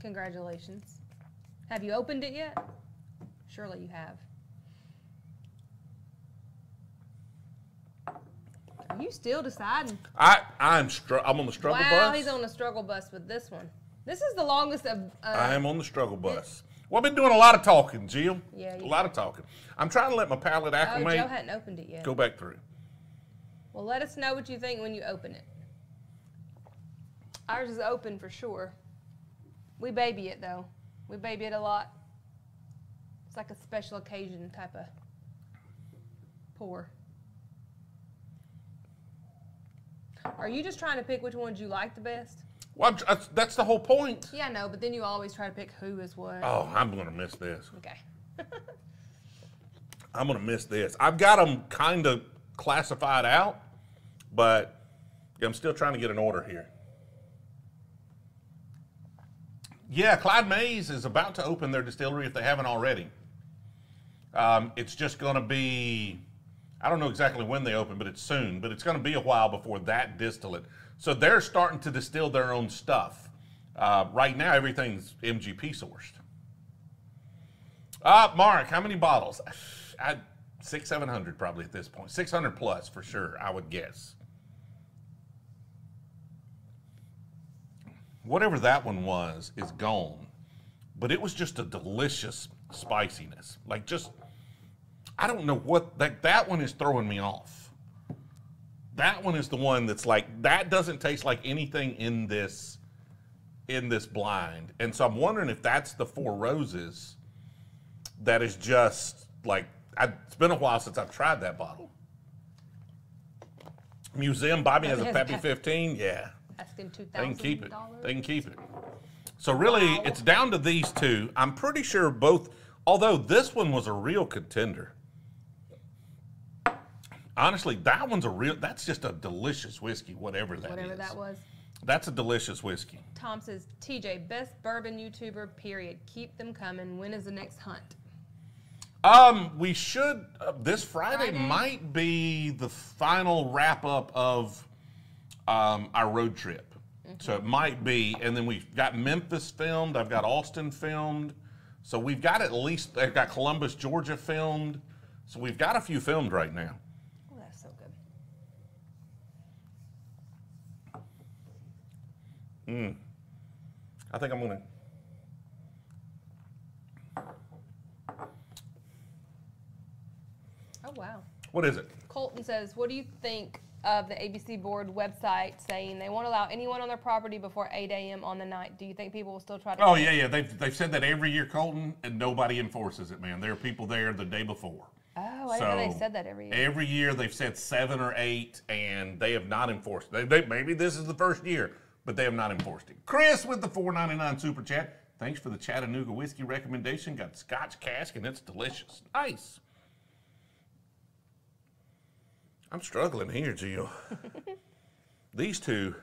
Congratulations. Have you opened it yet? Surely you have. Are you still deciding? I'm on the struggle bus. Wow, he's on the struggle bus with this one. This is the longest of. I am on the struggle bus. Well, I've been doing a lot of talking, Jill. Yeah, a lot of talking. I'm trying to let my palate acclimate. Oh, Joe hadn't opened it yet. Go back through. Well, let us know what you think when you open it. Ours is open for sure. We baby it, though. We baby it a lot. It's like a special occasion type of pour. Are you just trying to pick which ones you like the best? Well, that's the whole point. Yeah, no, but then you always try to pick who is what. Oh, I'm going to miss this. Okay. I'm going to miss this. I've got them kind of classified out, but I'm still trying to get an order here. Yeah, Clyde Mays is about to open their distillery if they haven't already. It's just going to be, I don't know exactly when they open, but it's soon. But it's going to be a while before that distillate. So they're starting to distill their own stuff. Right now, everything's MGP sourced. Mark, how many bottles? 600, 700 probably at this point. 600 plus for sure, I would guess. Whatever that one was is gone. But it was just a delicious spiciness. Like just, I don't know what, that one is throwing me off. That one is the one that's like, that doesn't taste like anything in this blind. And so I'm wondering if that's the Four Roses that is just like, it's been a while since I've tried that bottle. Museum, Bobby has a Pappy 15. Yeah. Asking $2,000. They can keep it. They can keep it. So really, wow. It's down to these two. I'm pretty sure both, although this one was a real contender. Honestly, that one's a real, that's just a delicious whiskey, whatever that is. Whatever that was. That's a delicious whiskey. Tom says, TJ, best bourbon YouTuber, period. Keep them coming. When is the next hunt? We should, this Friday might be the final wrap up of our road trip. So it might be, and then we've got Memphis filmed. I've got Austin filmed. So we've got at least, I've got Columbus, Georgia filmed. So we've got a few filmed right now. Oh, that's so good. Mm. I think I'm gonna. Oh, wow. What is it? Colton says, what do you think of the ABC board website saying they won't allow anyone on their property before 8 a.m. on the night? Do you think people will still try to? Oh, yeah, yeah. They've said that every year, Colton, and nobody enforces it, man. There are people there the day before. Oh, I didn't know they said that every year. Every year they've said 7 or 8, and they have not enforced it. Maybe this is the first year, but they have not enforced it. Chris with the $4.99 Super Chat. Thanks for the Chattanooga whiskey recommendation. Got Scotch cask, and it's delicious. Nice. I'm struggling here, Jill. These two.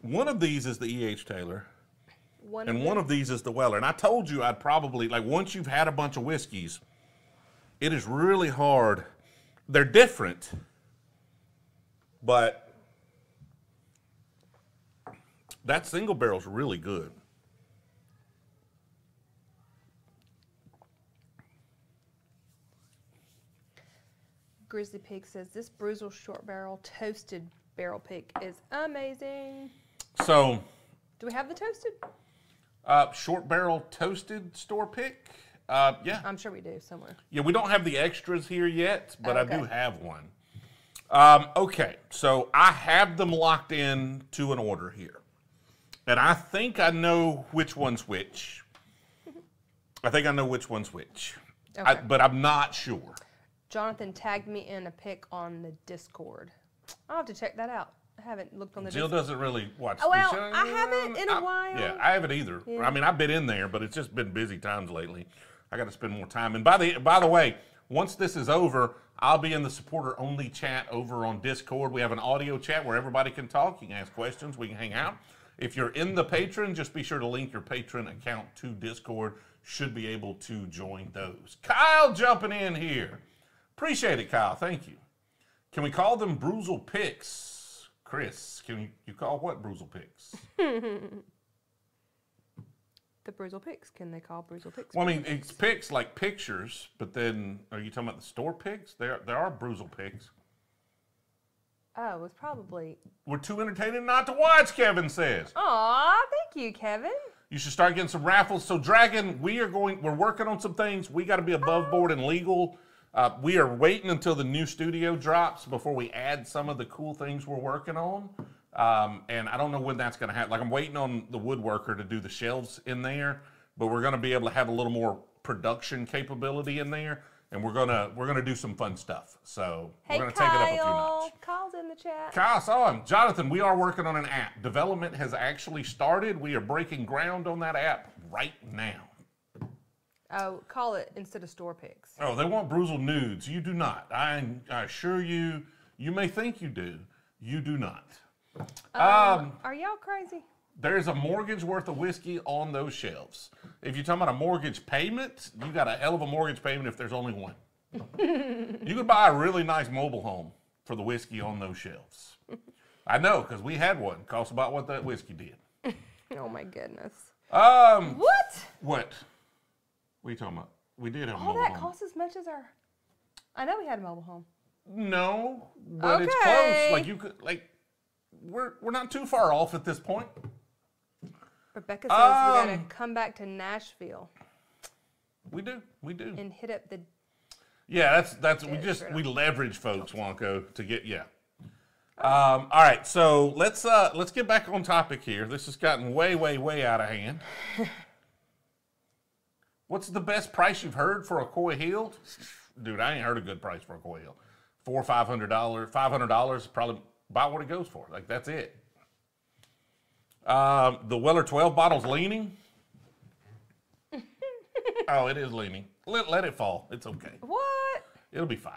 One of these is the E.H. Taylor, one of these is the Weller. And I told you I'd probably, like, once you've had a bunch of whiskeys, it is really hard. They're different, but that single barrel's really good. Grizzly Pig says, this Brewzle short barrel toasted barrel pick is amazing. So, do we have the toasted? Short barrel toasted store pick? Yeah. I'm sure we do somewhere. Yeah, we don't have the extras here yet, but okay. I do have one. Okay, so I have them locked in to an order here. And I think I know which one's which. Okay. But I'm not sure. Jonathan tagged me in a pic on the Discord. I'll have to check that out. I haven't looked on the Discord. Jill doesn't really watch the show. Well, I haven't in a while. Yeah, I haven't either. Yeah. I mean, I've been in there, but it's just been busy times lately. I got to spend more time. And by the way, once this is over, I'll be in the supporter-only chat over on Discord. We have an audio chat where everybody can talk. You can ask questions. We can hang out. If you're in the Patreon, just be sure to link your Patreon account to Discord. Should be able to join those. Kyle jumping in here. Appreciate it, Kyle. Thank you. Can we call them Brewzle Picks? Chris, can you call what Brewzle Picks? The Brewzle Picks. Can they call Brewzle Picks? Well, I mean, it's picks like pictures, but then are you talking about the store picks? There are Brewzle Picks. Oh, it's probably. We're too entertaining not to watch, Kevin says. Aw, thank you, Kevin. You should start getting some raffles. So, Dragon, we're working on some things. We got to be above board and legal. We are waiting until the new studio drops before we add some of the cool things we're working on. And I don't know when that's going to happen. Like, I'm waiting on the woodworker to do the shelves in there, but we're going to be able to have a little more production capability in there, and we're gonna do some fun stuff. So hey, we're gonna Kyle. Take it up a few notches. Kyle's in the chat. Kyle, saw him. Jonathan, we are working on an app. Development has actually started. We are breaking ground on that app right now. Oh, call it instead of store picks. Oh, they want Brewzle nudes. You do not. I assure you, you may think you do. You do not. Are y'all crazy? There's a mortgage worth of whiskey on those shelves. If you're talking about a mortgage payment, you got a hell of a mortgage payment if there's only one. You could buy a really nice mobile home for the whiskey on those shelves. I know, because we had one. Cost about what that whiskey did. Oh, my goodness. What? What are you talking about? We did have a mobile home. All that costs as much as our... I know we had a mobile home. No, but it's close. Like, you could, like, we're not too far off at this point. Rebecca says we gotta come back to Nashville. We do. And hit up the... Yeah, that's we leverage folks, Wonko, to get, yeah. All right, so let's get back on topic here. This has gotten way, way, way out of hand. What's the best price you've heard for a Koi Hill? Dude, I ain't heard a good price for a Koi Hill. $400 or $500. $500 probably about what it goes for. Like, that's it. The Weller 12 bottle's leaning. Oh, it is leaning. Let it fall. It's okay. What? It'll be fine.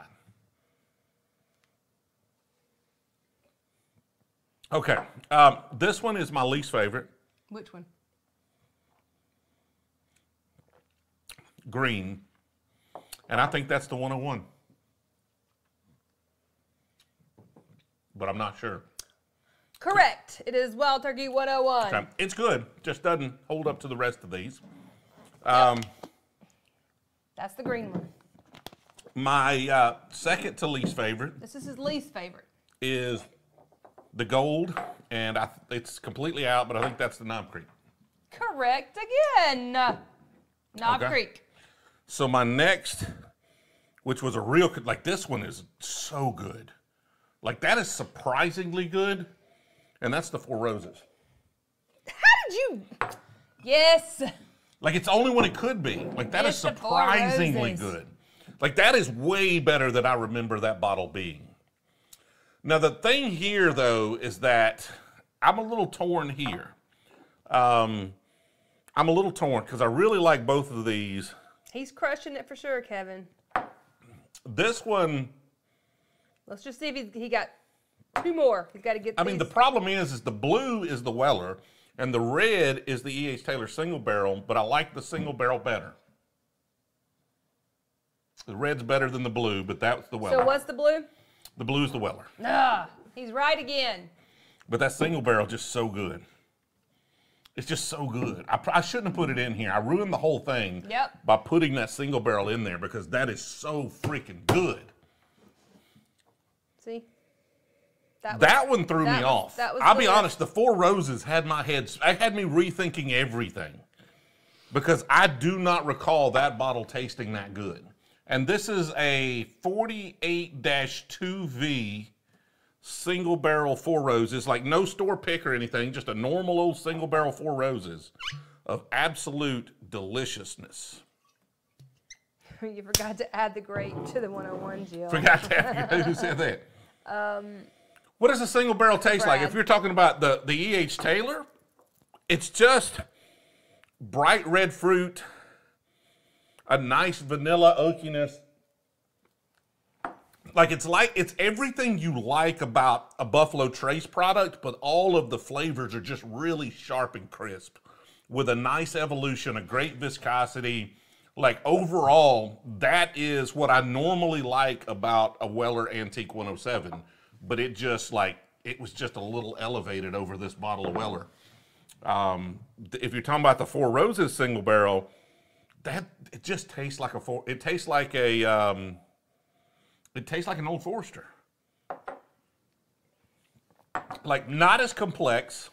Okay. This one is my least favorite. Which one? Green. And I think that's the 101. But I'm not sure. Correct. It is Wild Turkey 101. Okay. It's good. Just doesn't hold up to the rest of these. That's the green one. My second to least favorite. This is his least favorite. Is the gold, and it's completely out, but I think that's the Knob Creek. Correct again. Knob Creek. So my next, which was a real, like this one is so good. Like that is surprisingly good, and that's the Four Roses. How did you? Yes. Like it's the only one it could be. Like that is surprisingly good. Like that is way better than I remember that bottle being. Now, the thing here, though, is that I'm a little torn here. I'm a little torn because I really like both of these. He's crushing it for sure, Kevin. This one. Let's just see if he got two more. He's got to get these. I mean, the problem is the blue is the Weller, and the red is the E.H. Taylor single barrel, but I like the single barrel better. The red's better than the blue, but that's the Weller. So what's the blue? The blue's the Weller. Ah, he's right again. But that single barrel just so good. It's just so good. I shouldn't have put it in here. I ruined the whole thing by putting that single barrel in there because that is so freaking good. See? That one threw me off. I'll be honest, the Four Roses had my head, it had me rethinking everything because I do not recall that bottle tasting that good. And this is a 48-2V single barrel Four Roses, like no store pick or anything, just a normal old single barrel Four Roses of absolute deliciousness. You forgot to add the grape to the 101, Jill. Forgot to add the, who said that? What does a single barrel taste like? If you're talking about the E.H. Taylor, it's just bright red fruit, a nice vanilla oakiness. Like it's everything you like about a Buffalo Trace product, but all of the flavors are just really sharp and crisp with a nice evolution, a great viscosity. Like overall, that is what I normally like about a Weller Antique 107, but it just like, it was just a little elevated over this bottle of Weller. If you're talking about the Four Roses single barrel, it just tastes like it tastes like a, it tastes like an Old Forester. Like not as complex,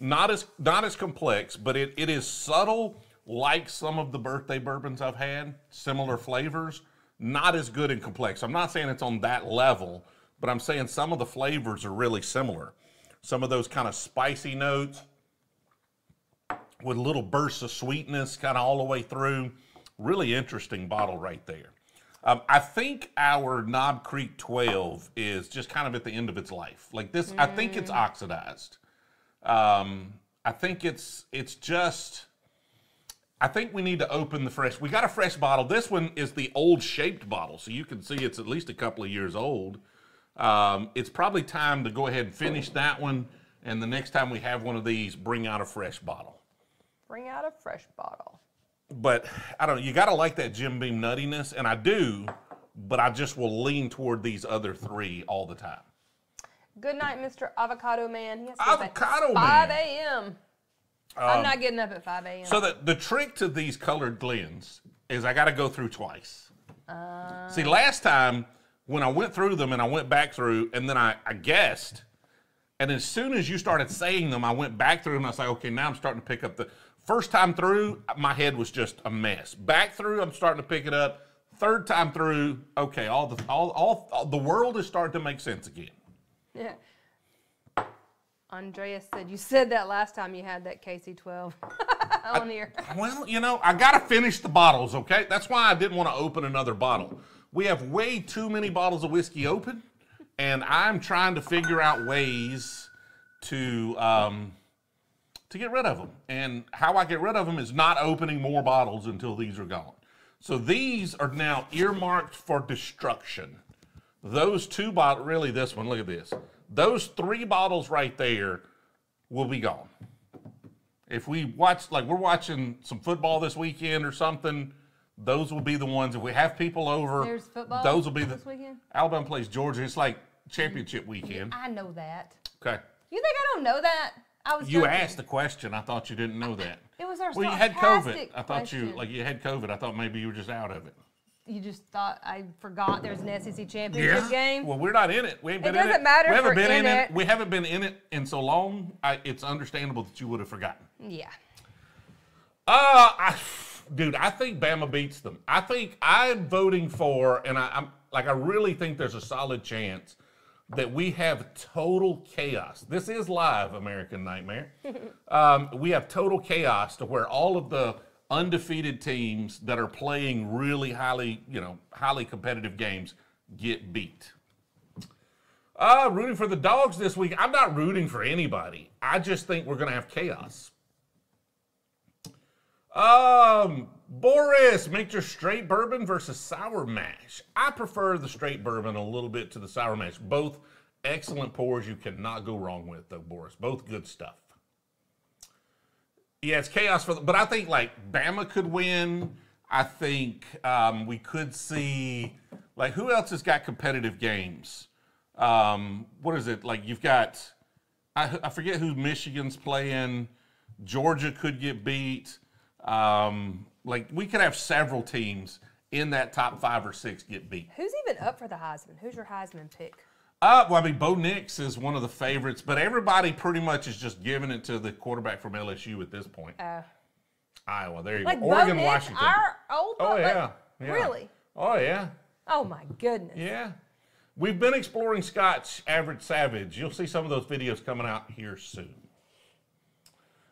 not as complex, but it is subtle, like some of the birthday bourbons I've had, similar flavors, not as good and complex. I'm not saying it's on that level, but I'm saying some of the flavors are really similar. Some of those kind of spicy notes, with little bursts of sweetness kind of all the way through. Really interesting bottle right there. I think our Knob Creek 12 is just kind of at the end of its life. Like this, I think it's oxidized. I think it's just, I think we need to open the fresh. We got a fresh bottle. This one is the old shaped bottle. So you can see it's at least a couple of years old. It's probably time to go ahead and finish that one. And the next time we have one of these, bring out a fresh bottle. Bring out a fresh bottle. But I don't know, you gotta like that Jim Beam nuttiness, and I do, but I just will lean toward these other three all the time. Good night, Mr. Avocado Man. He has to Avocado Man. 5 a.m. I'm not getting up at 5 a.m. So the trick to these colored blends is I gotta go through twice. See, last time when I went through them and I went back through and then I guessed, and as soon as you started saying them, I went back through them and I was like, okay, now I'm starting to pick up the... First time through, my head was just a mess. Back through, I'm starting to pick it up. Third time through, okay, all the world is starting to make sense again. Yeah. Andreas said, you said that last time you had that KC12 on here. Well, you know, I got to finish the bottles, okay? That's why I didn't want to open another bottle. We have way too many bottles of whiskey open, and I'm trying to figure out ways to get rid of them. And how I get rid of them is not opening more bottles until these are gone. So these are now earmarked for destruction. Those two bottles, really this one, look at this. Those three bottles right there will be gone. If we watch, like we're watching some football this weekend or something, those will be the ones. If we have people over, there's football, those will be the, this weekend? Alabama plays Georgia. It's like championship weekend. I know that. Okay. You think I don't know that? I was joking. You asked the question. I thought you didn't know that. It was our well, you had COVID. I thought question. You, like you had COVID. I thought maybe you were just out of it. You just thought I forgot there's an SEC championship game? Well, we're not in it. We ain't been in it. It doesn't matter if we're in it. We haven't been in it in so long. It's understandable that you would have forgotten. Yeah. Dude, I think Bama beats them. I think I'm voting for, and I'm like, I really think there's a solid chance that we have total chaos. This is live, American Nightmare. We have total chaos to where all of the undefeated teams that are playing really highly competitive games get beat. Rooting for the dogs this week. I'm not rooting for anybody. I just think we're going to have chaos. Boris, make your straight bourbon versus sour mash. I prefer the straight bourbon a little bit to the sour mash. Both excellent pours you cannot go wrong with, though, Boris. Both good stuff. Yeah, it's chaos for them, but I think like Bama could win. I think we could see like who else has got competitive games? What is it like? You've got I forget who Michigan's playing. Georgia could get beat. Like we could have several teams in that top 5 or 6 get beat. Who's even up for the Heisman? Who's your Heisman pick? Well, I mean, Bo Nix is one of the favorites, but everybody pretty much is just giving it to the quarterback from LSU at this point. Iowa, there you go. Oregon, Bo Washington. Nix, our old yeah. Really? Oh, yeah. Oh, my goodness. Yeah. We've been exploring Scott's Average Savage. You'll see some of those videos coming out here soon.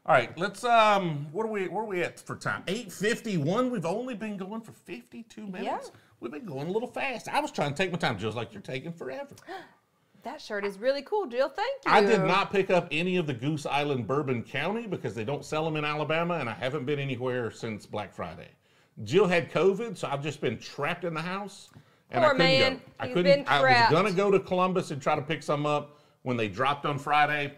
All right, let's, where are we at for time? 8:51. We've only been going for 52 minutes. Yeah. We've been going a little fast. I was trying to take my time, just like you're taking forever. That shirt is really cool, Jill. Thank you. I did not pick up any of the Goose Island Bourbon County because they don't sell them in Alabama, and I haven't been anywhere since Black Friday. Jill had COVID, so I've just been trapped in the house, and I was gonna go to Columbus and try to pick some up when they dropped on Friday.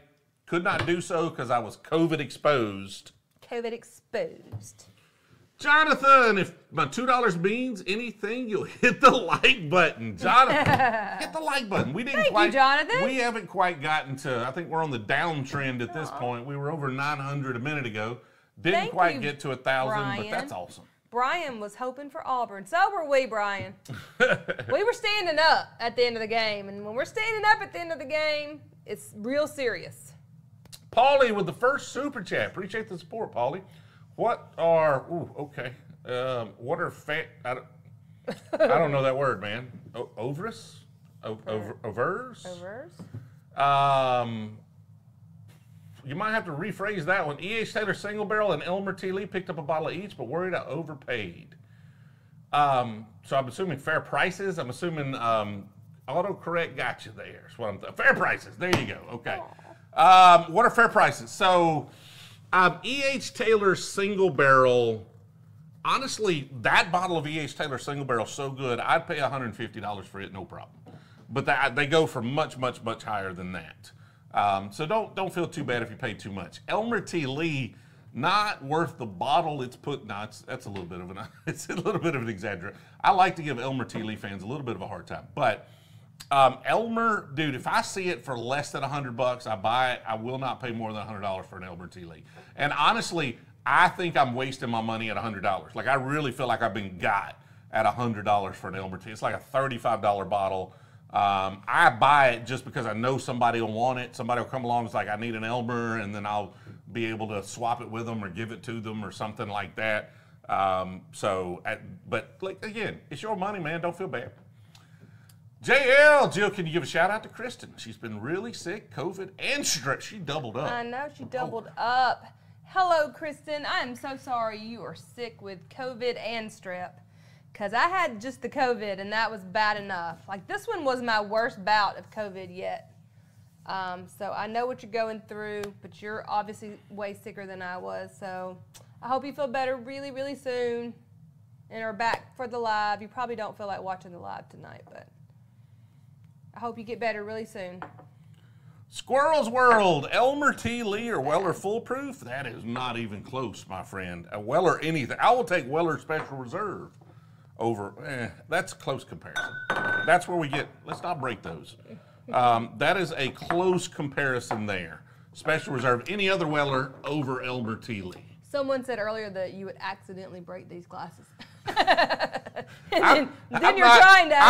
Could not do so because I was COVID exposed. Jonathan, if my $2 means anything, you'll hit the like button. Jonathan, hit the like button. We didn't We haven't quite gotten to, I think we're on the downtrend at this point. We were over 900 a minute ago. Didn't quite get to 1,000, but that's awesome. Brian was hoping for Auburn. So were we, Brian. We were standing up at the end of the game, and when we're standing up at the end of the game, it's real serious. Paulie with the first Super Chat. Appreciate the support, Paulie. I don't know that word, man. Overs? You might have to rephrase that one. E.H. Taylor Single Barrel and Elmer T. Lee picked up a bottle each, but worried I overpaid. So I'm assuming fair prices. I'm assuming autocorrect got you there. That's what I'm fair prices. There you go. Okay. What are fair prices? So... E.H. Taylor Single Barrel, honestly, that bottle of E.H. Taylor Single Barrel is so good, I'd pay $150 for it, no problem. But they go for much, much, much higher than that. So don't feel too bad if you pay too much. Elmer T. Lee, not worth the bottle it's put. No, that's a little bit of an exaggeration. I like to give Elmer T. Lee fans a little bit of a hard time, but. Elmer, dude, if I see it for less than $100, I buy it. I will not pay more than $100 for an Elmer T. Lee. And honestly, I think I'm wasting my money at $100. Like, I really feel like I've been got at $100 for an Elmer T. It's like a $35 bottle. I buy it just because I know somebody will want it. Somebody will come along and it's like, I need an Elmer, and then I'll be able to swap it with them or give it to them or something like that. But like, again, it's your money, man. Don't feel bad. JL, Jill, can you give a shout out to Kristen? She's been really sick, COVID, and strep. She doubled up. I know, she doubled up. Hello, Kristen. I am so sorry you are sick with COVID and strep, because I had just the COVID, and that was bad enough. Like, this one was my worst bout of COVID yet. So I know what you're going through, but you're obviously way sicker than I was. So I hope you feel better really, really soon. and are back for the live. You probably don't feel like watching the live tonight, but I hope you get better really soon. Squirrel's World, Elmer T. Lee or Weller Foolproof? That is not even close, my friend. A Weller anything. I will take Weller Special Reserve over. That's a close comparison. That's where we get, let's not break those. That is a close comparison there. Special Reserve, any other Weller over Elmer T. Lee. Someone said earlier that you would accidentally break these glasses. I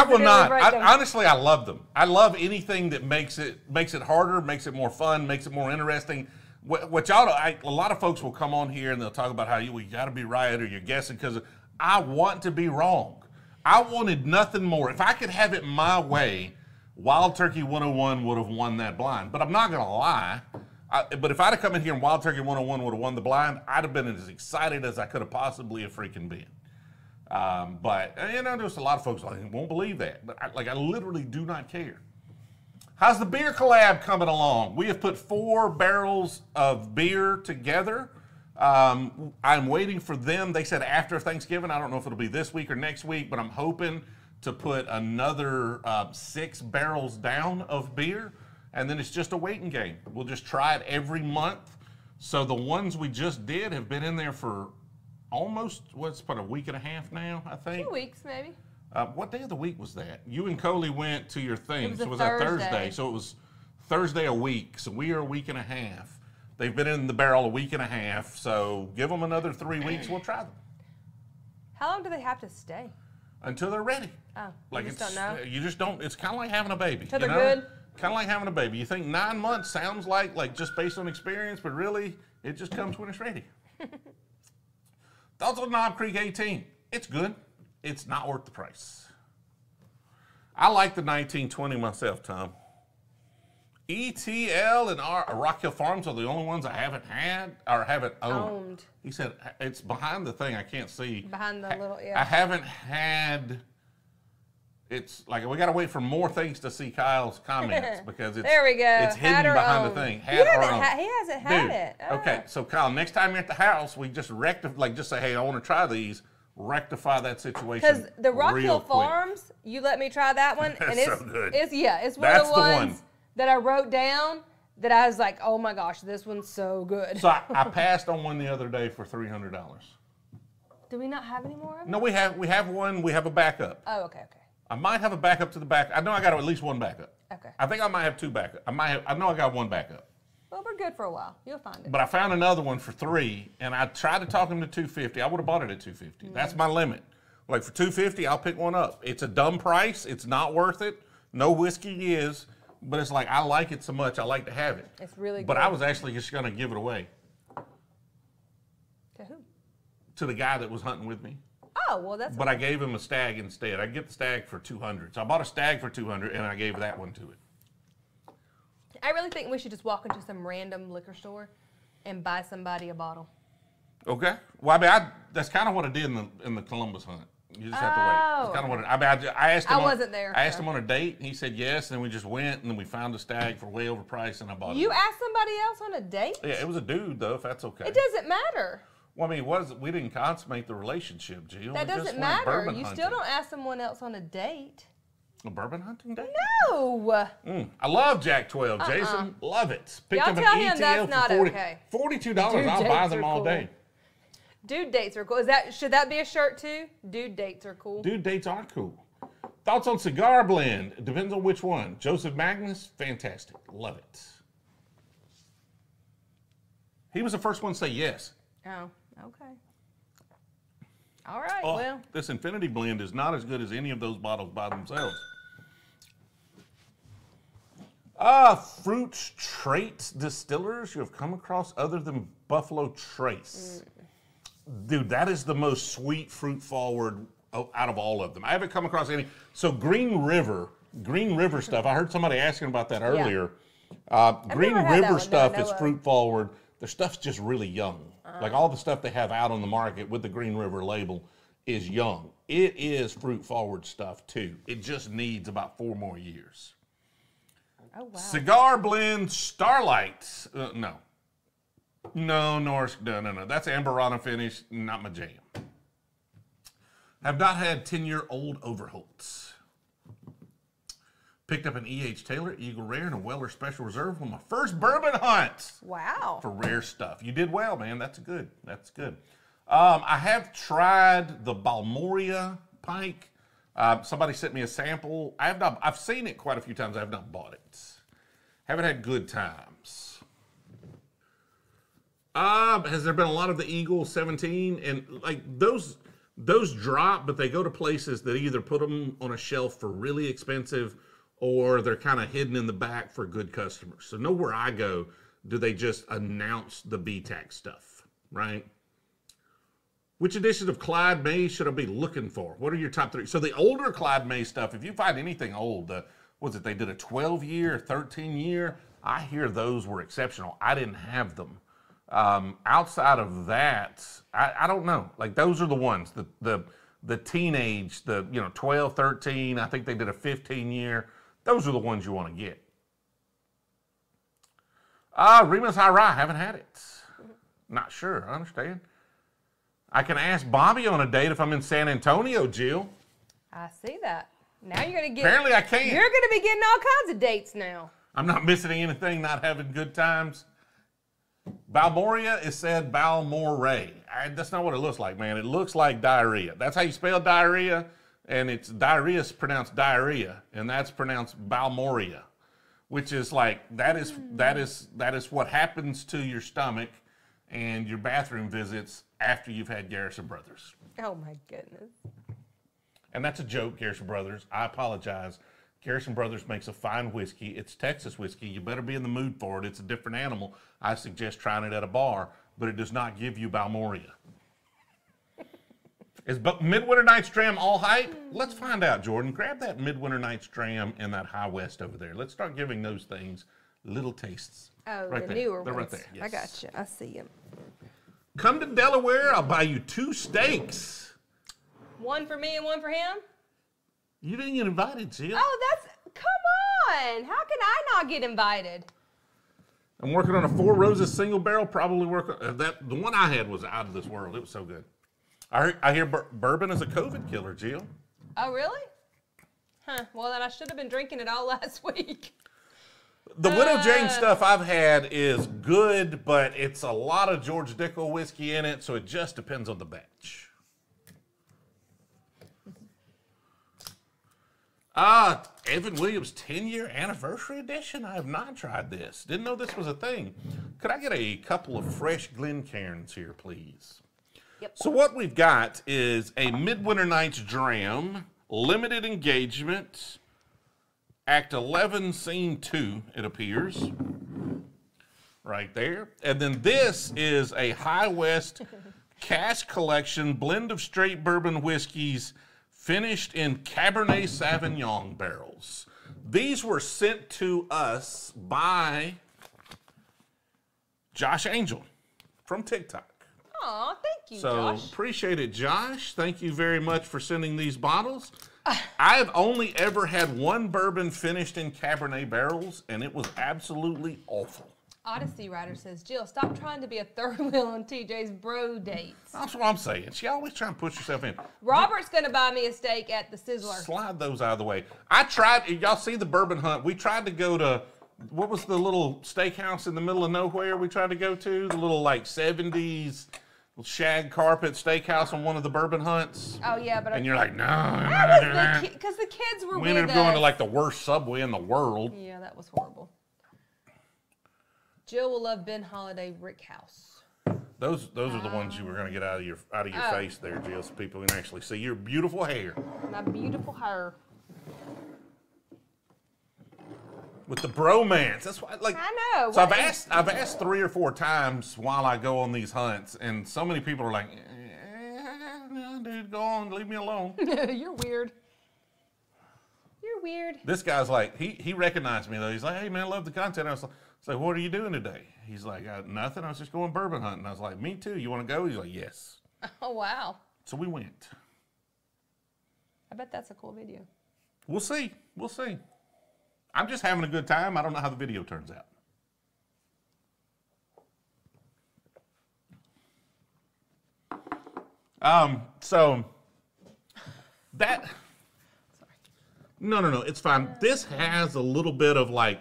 will not. Honestly, I love them. I love anything that makes it harder, makes it more fun, makes it more interesting. What y'all, a lot of folks will come on here and they'll talk about how you got to be right or you're guessing because I want to be wrong. I wanted nothing more. If I could have it my way, Wild Turkey 101 would have won that blind. But I'm not going to lie. But if I'd have come in here and Wild Turkey 101 would have won the blind, I'd have been as excited as I could have possibly have freaking been. But, you know, there's a lot of folks like won't believe that. But I literally do not care. How's the beer collab coming along? We have put 4 barrels of beer together. I'm waiting for them. They said after Thanksgiving. I don't know if it'll be this week or next week, but I'm hoping to put another 6 barrels down of beer. And then it's just a waiting game. We'll just try it every month. So the ones we just did have been in there for almost, what's about a week and a half now, I think. 2 weeks, maybe. What day of the week was that? You and Coley went to your thing. It was a Thursday. So it was Thursday a week. So we are a week and a half. They've been in the barrel a week and a half. So give them another 3 weeks. We'll try them. How long do they have to stay? Until they're ready. Oh, like you just don't know? You just don't. It's kind of like having a baby. Until they're good? Kind of like having a baby. You think 9 months sounds like just based on experience, but really it just comes when it's ready. Thoughts on Knob Creek 18? It's good. It's not worth the price. I like the 1920 myself, Tom. ETL and Rock Hill Farms are the only ones I haven't had or haven't owned. He said it's behind the thing. I can't see. Behind the little, yeah. I haven't had. It's like we got to wait for more things to see Kyle's comments because it's, there we go. It's hidden behind the thing. He hasn't had it. Oh. Okay, so Kyle, next time you're at the house, we just just say, hey, I want to try these. Rectify that situation. Because the Rock Hill Farms, you let me try that one, and it's so good. It's one of the ones that I wrote down that I was like, oh my gosh, this one's so good. So I passed on one the other day for $300. Do we not have any more? No, we have one. We have a backup. Oh, okay. I might have a backup to the back. I know I got at least one backup. Okay. I think I might have 2 backup. I know I got 1 backup. Well, we're good for a while. You'll find it. But I found another one for $300, and I tried to talk him to $250. I would have bought it at $250. That's my limit. Like for $250, I'll pick one up. It's a dumb price. It's not worth it. No whiskey is, but it's like I like it so much. I like to have it. It's really good. But I was actually just gonna give it away. To who? To the guy that was hunting with me. Oh, well, that's. But I gave him a stag instead. I get the stag for $200. So I bought a stag for $200 and I gave that one to it. I really think we should just walk into some random liquor store and buy somebody a bottle. Okay. Well, I mean, that's kind of what I did in the Columbus hunt. You just have to wait. That's kind of what I asked him. I asked him on a date and he said yes, and then we just went and then we found a stag for way overpriced and I bought it. You asked somebody else on a date? Yeah, it was a dude though, if that's okay. It doesn't matter. Well, I mean, we didn't consummate the relationship, Jill. That doesn't matter. You still don't ask someone else on a date. A bourbon hunting date? No. I love Jack 12, Jason. Love it. Picked up an ETL that's not okay. $42, I'll buy them all day. Dude dates are cool. Should that be a shirt too? Dude dates are cool. Dude dates are cool. Thoughts on cigar blend? It depends on which one. Joseph Magnus, fantastic. Love it. He was the first one to say yes. Oh. Okay. All right, well. This Infinity Blend is not as good as any of those bottles by themselves. Fruit Trace distillers you have come across other than Buffalo Trace. Dude, that is the most sweet fruit forward out of all of them. I haven't come across any. So Green River stuff, I heard somebody asking about that earlier. Yeah. Green River stuff is fruit forward. Their stuff's just really young. Like all the stuff they have out on the market with the Green River label is young. It is fruit forward stuff too. It just needs about 4 more years. Oh, wow. Cigar blend Starlight. No, Norsk. No. That's Amberana finish. Not my jam. Have not had 10-year-old Overholts. Picked up an E.H. Taylor, Eagle Rare, and a Weller Special Reserve on my first bourbon hunt. Wow. For rare stuff. You did well, man. That's good. That's good. I have tried the Balmorhea Pike. Somebody sent me a sample. I have not, I've seen it quite a few times. I have not bought it. Haven't had good times. Has there been a lot of the Eagle 17? And like those drop, but they go to places that either put them on a shelf for really expensive or they're kind of hidden in the back for good customers. So nowhere I go do they just announce the BTAC stuff, right? Which edition of Clyde May should I be looking for? What are your top three? So the older Clyde May stuff, if you find anything old, was it they did a 12-year, 13-year? I hear those were exceptional. I didn't have them. Outside of that, I don't know. Like those are the ones, the teenage, the 12, 13, I think they did a 15-year. Those are the ones you want to get. Remus High Rye, haven't had it. Not sure, I understand. I can ask Bobby on a date if I'm in San Antonio, Jill. I see that. Now you're going to get... Apparently I can. You're going to be getting all kinds of dates now. I'm not missing anything, not having good times. Balmorhea is said Balmorhea. That's not what it looks like, man. It looks like diarrhea. That's how you spell diarrhea, and it's diarrhea is pronounced diarrhea, and that's pronounced Balmorhea, which is like that is what happens to your stomach and your bathroom visits after you've had Garrison Brothers. Oh my goodness. And that's a joke, Garrison Brothers. I apologize. Garrison Brothers makes a fine whiskey. It's Texas whiskey. You better be in the mood for it. It's a different animal. I suggest trying it at a bar, but it does not give you Balmorhea. Is Midwinter Night's Dram all hype? Let's find out, Jordan. Grab that Midwinter Night's Dram and that High West over there. Let's start giving those things little tastes. Oh, right the there. Newer They're ones. Right there. Yes. I got you. I see them. Come to Delaware. I'll buy you 2 steaks. One for me and one for him? You didn't get invited, Jill. Oh, that's, come on. How can I not get invited? I'm working on a 4 Roses single barrel. Probably work on, that. The one I had was out of this world. It was so good. I hear bourbon is a COVID killer, Jill. Oh, really? Huh. Well, then I should have been drinking it all last week. The Widow Jane stuff I've had is good, but it's a lot of George Dickel whiskey in it, so it just depends on the batch. Evan Williams 10-year anniversary edition? I have not tried this. Didn't know this was a thing. Could I get a couple of fresh Glencairns here, please? Yep. So what we've got is a Midwinter Night's Dram, limited engagement, Act 11, Scene 2, it appears. Right there. And then this is a High West cask collection, blend of straight bourbon whiskeys, finished in Cabernet Sauvignon barrels. These were sent to us by Josh Angel from TikTok. Aw, thank you, Josh. So, appreciate it, Josh. Thank you very much for sending these bottles. I've only ever had one bourbon finished in Cabernet barrels, and it was absolutely awful. Odyssey Rider says, Jill, stop trying to be a third wheel on TJ's bro dates. That's what I'm saying. She always trying to push herself in. Robert's going to buy me a steak at the Sizzler. Slide those out of the way. I tried, y'all see the bourbon hunt. We tried to go to, what was the little steakhouse in the middle of nowhere we tried to go to? The little like 70s shag carpet steakhouse on one of the bourbon hunts. Oh, yeah. But and you're like, no, I'm not doing that. Because the kids were with us. We ended up going to like the worst Subway in the world. Yeah, that was horrible. Jill will love Ben Holiday Rickhouse. Those are the ones you were going to get out of your face there, Jill, so people can actually see your beautiful hair. My beautiful hair. With the bromance, that's why. Like I know. So I've asked 3 or 4 times while I go on these hunts, and so many people are like, "Dude, go on, leave me alone." You're weird. You're weird. This guy's like, he recognized me though. He's like, "Hey man, I love the content." I was like. So what are you doing today? He's like, nothing. I was just going bourbon hunting. I was like, me too. You want to go? He's like, yes. Oh, wow. So we went. I bet that's a cool video. We'll see. We'll see. I'm just having a good time. I don't know how the video turns out. So That... Sorry. No, it's fine. This has a little bit of like...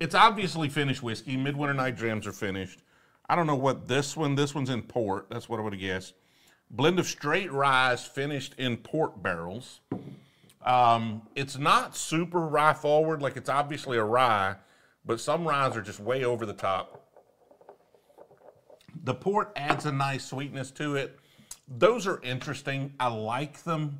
It's obviously finished whiskey. Midwinter Night Drams are finished. I don't know what this one's in port. That's what I would have guessed. Blend of straight rye finished in port barrels. It's not super rye forward. Like, it's obviously a rye, but some ryes are just way over the top. The port adds a nice sweetness to it. Those are interesting. I like them.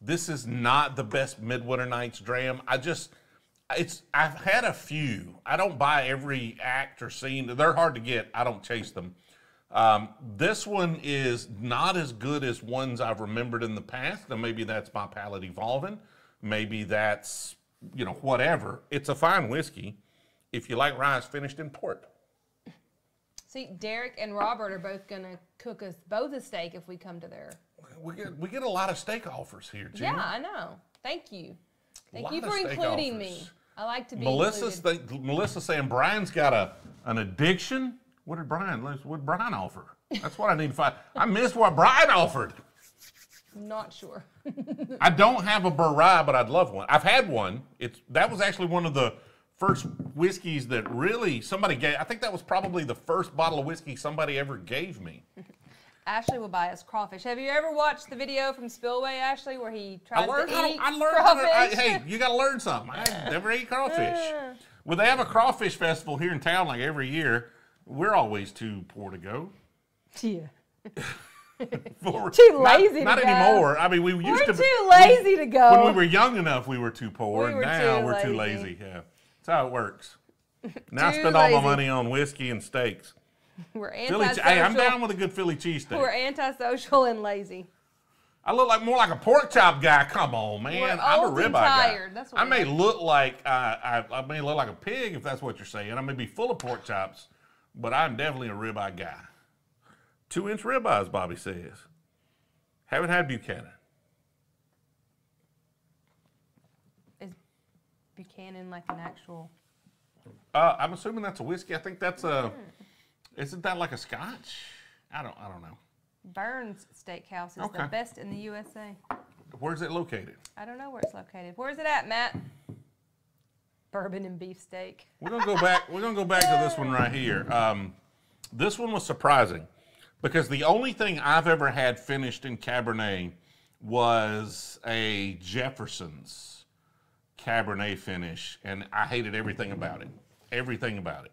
This is not the best Midwinter Night's Dram. I've had a few. I don't buy every act or scene. They're hard to get. I don't chase them. This one is not as good as ones I've remembered in the past. Now, maybe that's my palate evolving. Maybe that's, whatever. It's a fine whiskey. If you like rye finished in port. See, Derek and Robert are both going to cook us both a steak if we come to their... We get a lot of steak offers here, Jim. Yeah, I know. Thank you. Thank you for including me. I like to be included. Melissa's saying Brian's got an addiction. What did Brian offer? That's what I need to find. I missed what Brian offered. I'm not sure. I don't have a rye, but I'd love one. I've had one. That was actually one of the first whiskeys that really somebody gave. I think that was probably the first bottle of whiskey somebody ever gave me. Ashley will buy us crawfish. Have you ever watched the video from Spillway, Ashley, where he tried to eat crawfish? Hey, you got to learn something. I never ate crawfish. Well, they have a crawfish festival here in town like every year. We're always too poor to go. Yeah. Not anymore. I mean, we used to be too lazy to go. When we were young enough, we were too poor. Now we're too lazy. Yeah. That's how it works. Now I spend all my money on whiskey and steaks. We're antisocial. Hey, I'm down with a good Philly cheesesteak. We're antisocial and lazy. I look like more like a pork chop guy. Come on, man. I'm a ribeye guy. I may look like a pig if that's what you're saying. I may be full of pork chops, but I'm definitely a ribeye guy. 2-inch ribeyes, Bobby says. Haven't had Buchanan. Is Buchanan like an actual? I'm assuming that's a whiskey. I think that's a. Isn't that like a Scotch? I don't know. Burns Steakhouse is the best in the USA. Where's it located? I don't know where it's located. Where's it at, Matt? Bourbon and beef steak. We're gonna go back. We're gonna go back to this one right here. This one was surprising because the only thing I've ever had finished in Cabernet was a Jefferson's Cabernet finish, and I hated everything about it. Everything about it.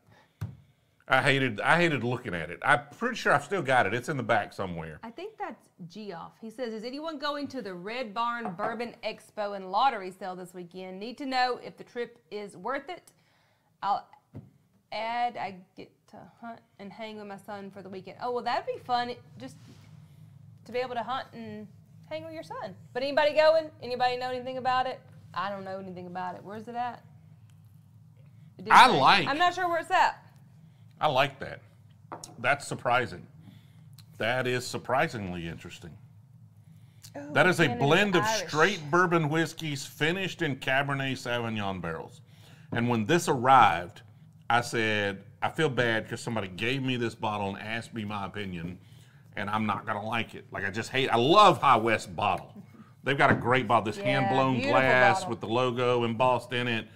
I hated looking at it. I'm pretty sure I've still got it. It's in the back somewhere. I think that's Geoff. He says, is anyone going to the Red Barn Bourbon Expo and Lottery Sale this weekend? Need to know if the trip is worth it. I'll add, I get to hunt and hang with my son for the weekend. Oh, well, that'd be fun just to be able to hunt and hang with your son. But anybody going? Anybody know anything about it? I don't know anything about it. Where's it at? I'm not sure where it's at. I like that. That's surprising. That is surprisingly interesting. Ooh, that is a blend of straight bourbon whiskeys finished in Cabernet Sauvignon barrels. And when this arrived, I said, I feel bad because somebody gave me this bottle and asked me my opinion, and I'm not going to like it. Like, I just hate it. I love High West bottle. They've got a great bottle, this hand-blown glass with the logo embossed in it.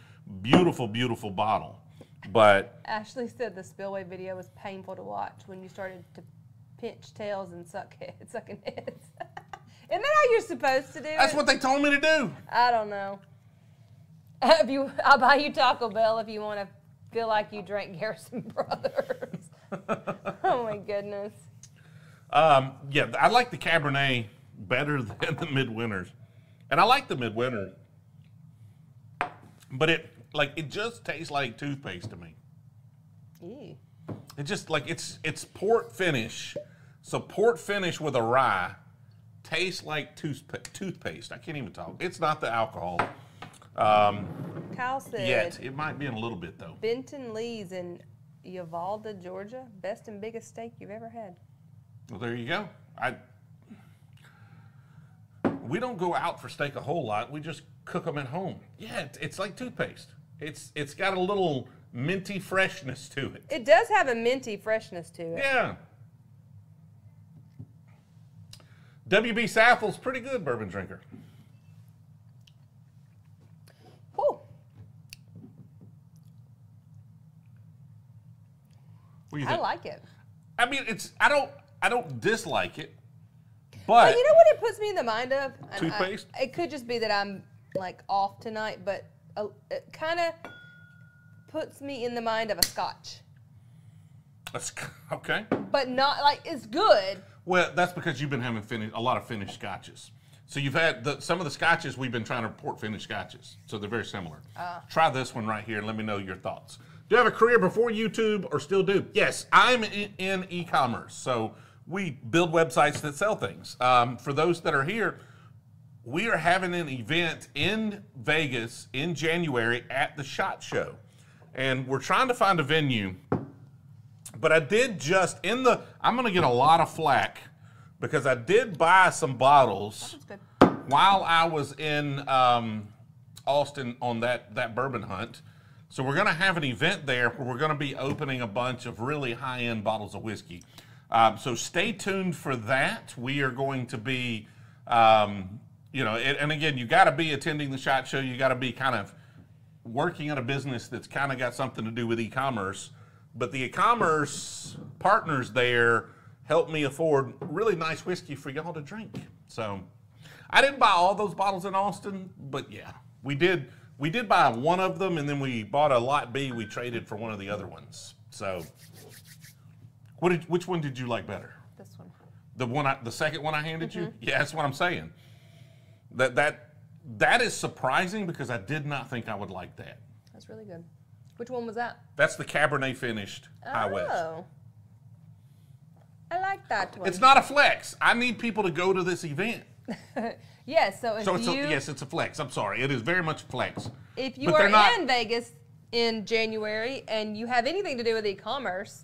Beautiful, beautiful bottle. But Ashley said the Spillway video was painful to watch when you started to pinch tails and sucking heads. Isn't that how you're supposed to do it? That's what they told me to do. I don't know. I'll buy you Taco Bell if you want to feel like you drank Garrison Brothers. Oh, my goodness. Yeah, I like the Cabernet better than the Midwinters. And I like the Midwinter. But it just tastes like toothpaste to me. Ew. It just, it's port finish. So port finish with a rye tastes like toothpaste. I can't even talk. It's not the alcohol. Kyle said. Yet. It might be in a little bit, though. Benton Lee's in Uvalda, Georgia. Best and biggest steak you've ever had. Well, there you go. We don't go out for steak a whole lot. We just cook them at home. Yeah, it's like toothpaste. It's got a little minty freshness to it. It does have a minty freshness to it. Yeah. WB Saffle's pretty good bourbon drinker. What do you think? I like it. I mean, it's I don't dislike it, but well, you know what it puts me in the mind of? Toothpaste? It could just be that I'm like off tonight, but it kind of puts me in the mind of a scotch. Okay. But not like it's good. Well, that's because you've been having a lot of finished scotches. So you've had some of the scotches we've been trying to import finished scotches. So they're very similar. Try this one right here and let me know your thoughts. Do you have a career before YouTube or still do? Yes, I'm in e-commerce. So we build websites that sell things. For those that are here, we are having an event in Vegas in January at the SHOT Show. And we're trying to find a venue. But I did just, I'm going to get a lot of flack because I did buy some bottles while I was in Austin on that bourbon hunt. So we're going to have an event there where we're going to be opening a bunch of really high-end bottles of whiskey. So stay tuned for that. We are going to be, you know, and again, you got to be attending the SHOT Show. You got to be kind of working at a business that's kind of got something to do with e-commerce. But the e-commerce partners there helped me afford really nice whiskey for y'all to drink. So I didn't buy all those bottles in Austin, but yeah, we did buy one of them, and then we bought a Lot B. We traded for one of the other ones. So which one did you like better? This one. The second one I handed you? Yeah, that's what I'm saying. That is surprising because I did not think I would like that. That's really good. Which one was that? That's the Cabernet finished High West. Oh, I like that one. It's not a flex. I need people to go to this event. Yes, yes, it's a flex. I'm sorry, it is very much a flex. If you are in Vegas in January and you have anything to do with e-commerce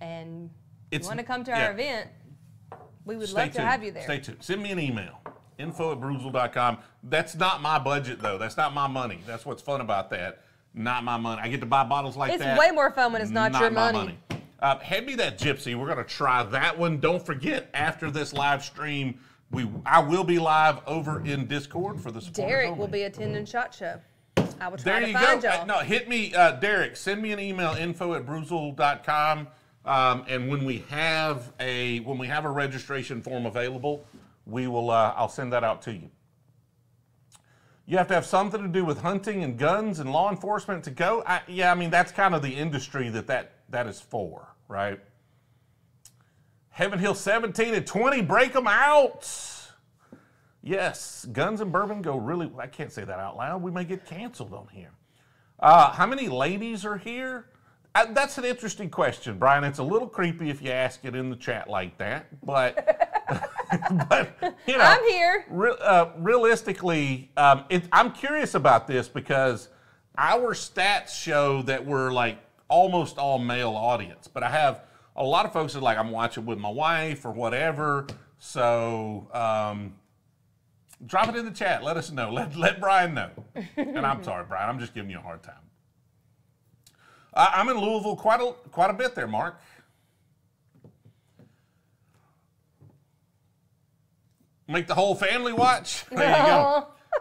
and you want to come to our event, we would love to have you there. Stay tuned. Send me an email, info@brewzle.com. That's not my budget though. That's not my money. That's what's fun about that. Not my money. I get to buy bottles like that. It's way more fun when it's not your money. Hand me that Gypsy. We're going to try that one. Don't forget, after this live stream, I will be live over in Discord for the supporters. Derek will be attending SHOT Show. I will try to find y'all. No, hit me, Derek. Send me an email, info@brewzle.com. And when we have a registration form available, we will. I'll send that out to you. You have to have something to do with hunting and guns and law enforcement to go? Yeah, I mean, that's kind of the industry that is for, right? Heaven Hill 17 and 20, break them out. Yes, guns and bourbon go really, I can't say that out loud. We may get canceled on here. How many ladies are here? That's an interesting question, Brian. It's a little creepy if you ask it in the chat like that, but... But, you know, I'm here. Realistically, I'm curious about this because our stats show that we're like almost all male audience, but I have a lot of folks that are like, I'm watching with my wife or whatever. So drop it in the chat. Let us know. Let Brian know. And I'm sorry, Brian. I'm just giving you a hard time. I'm in Louisville quite a bit there, Mark. Make the whole family watch. There you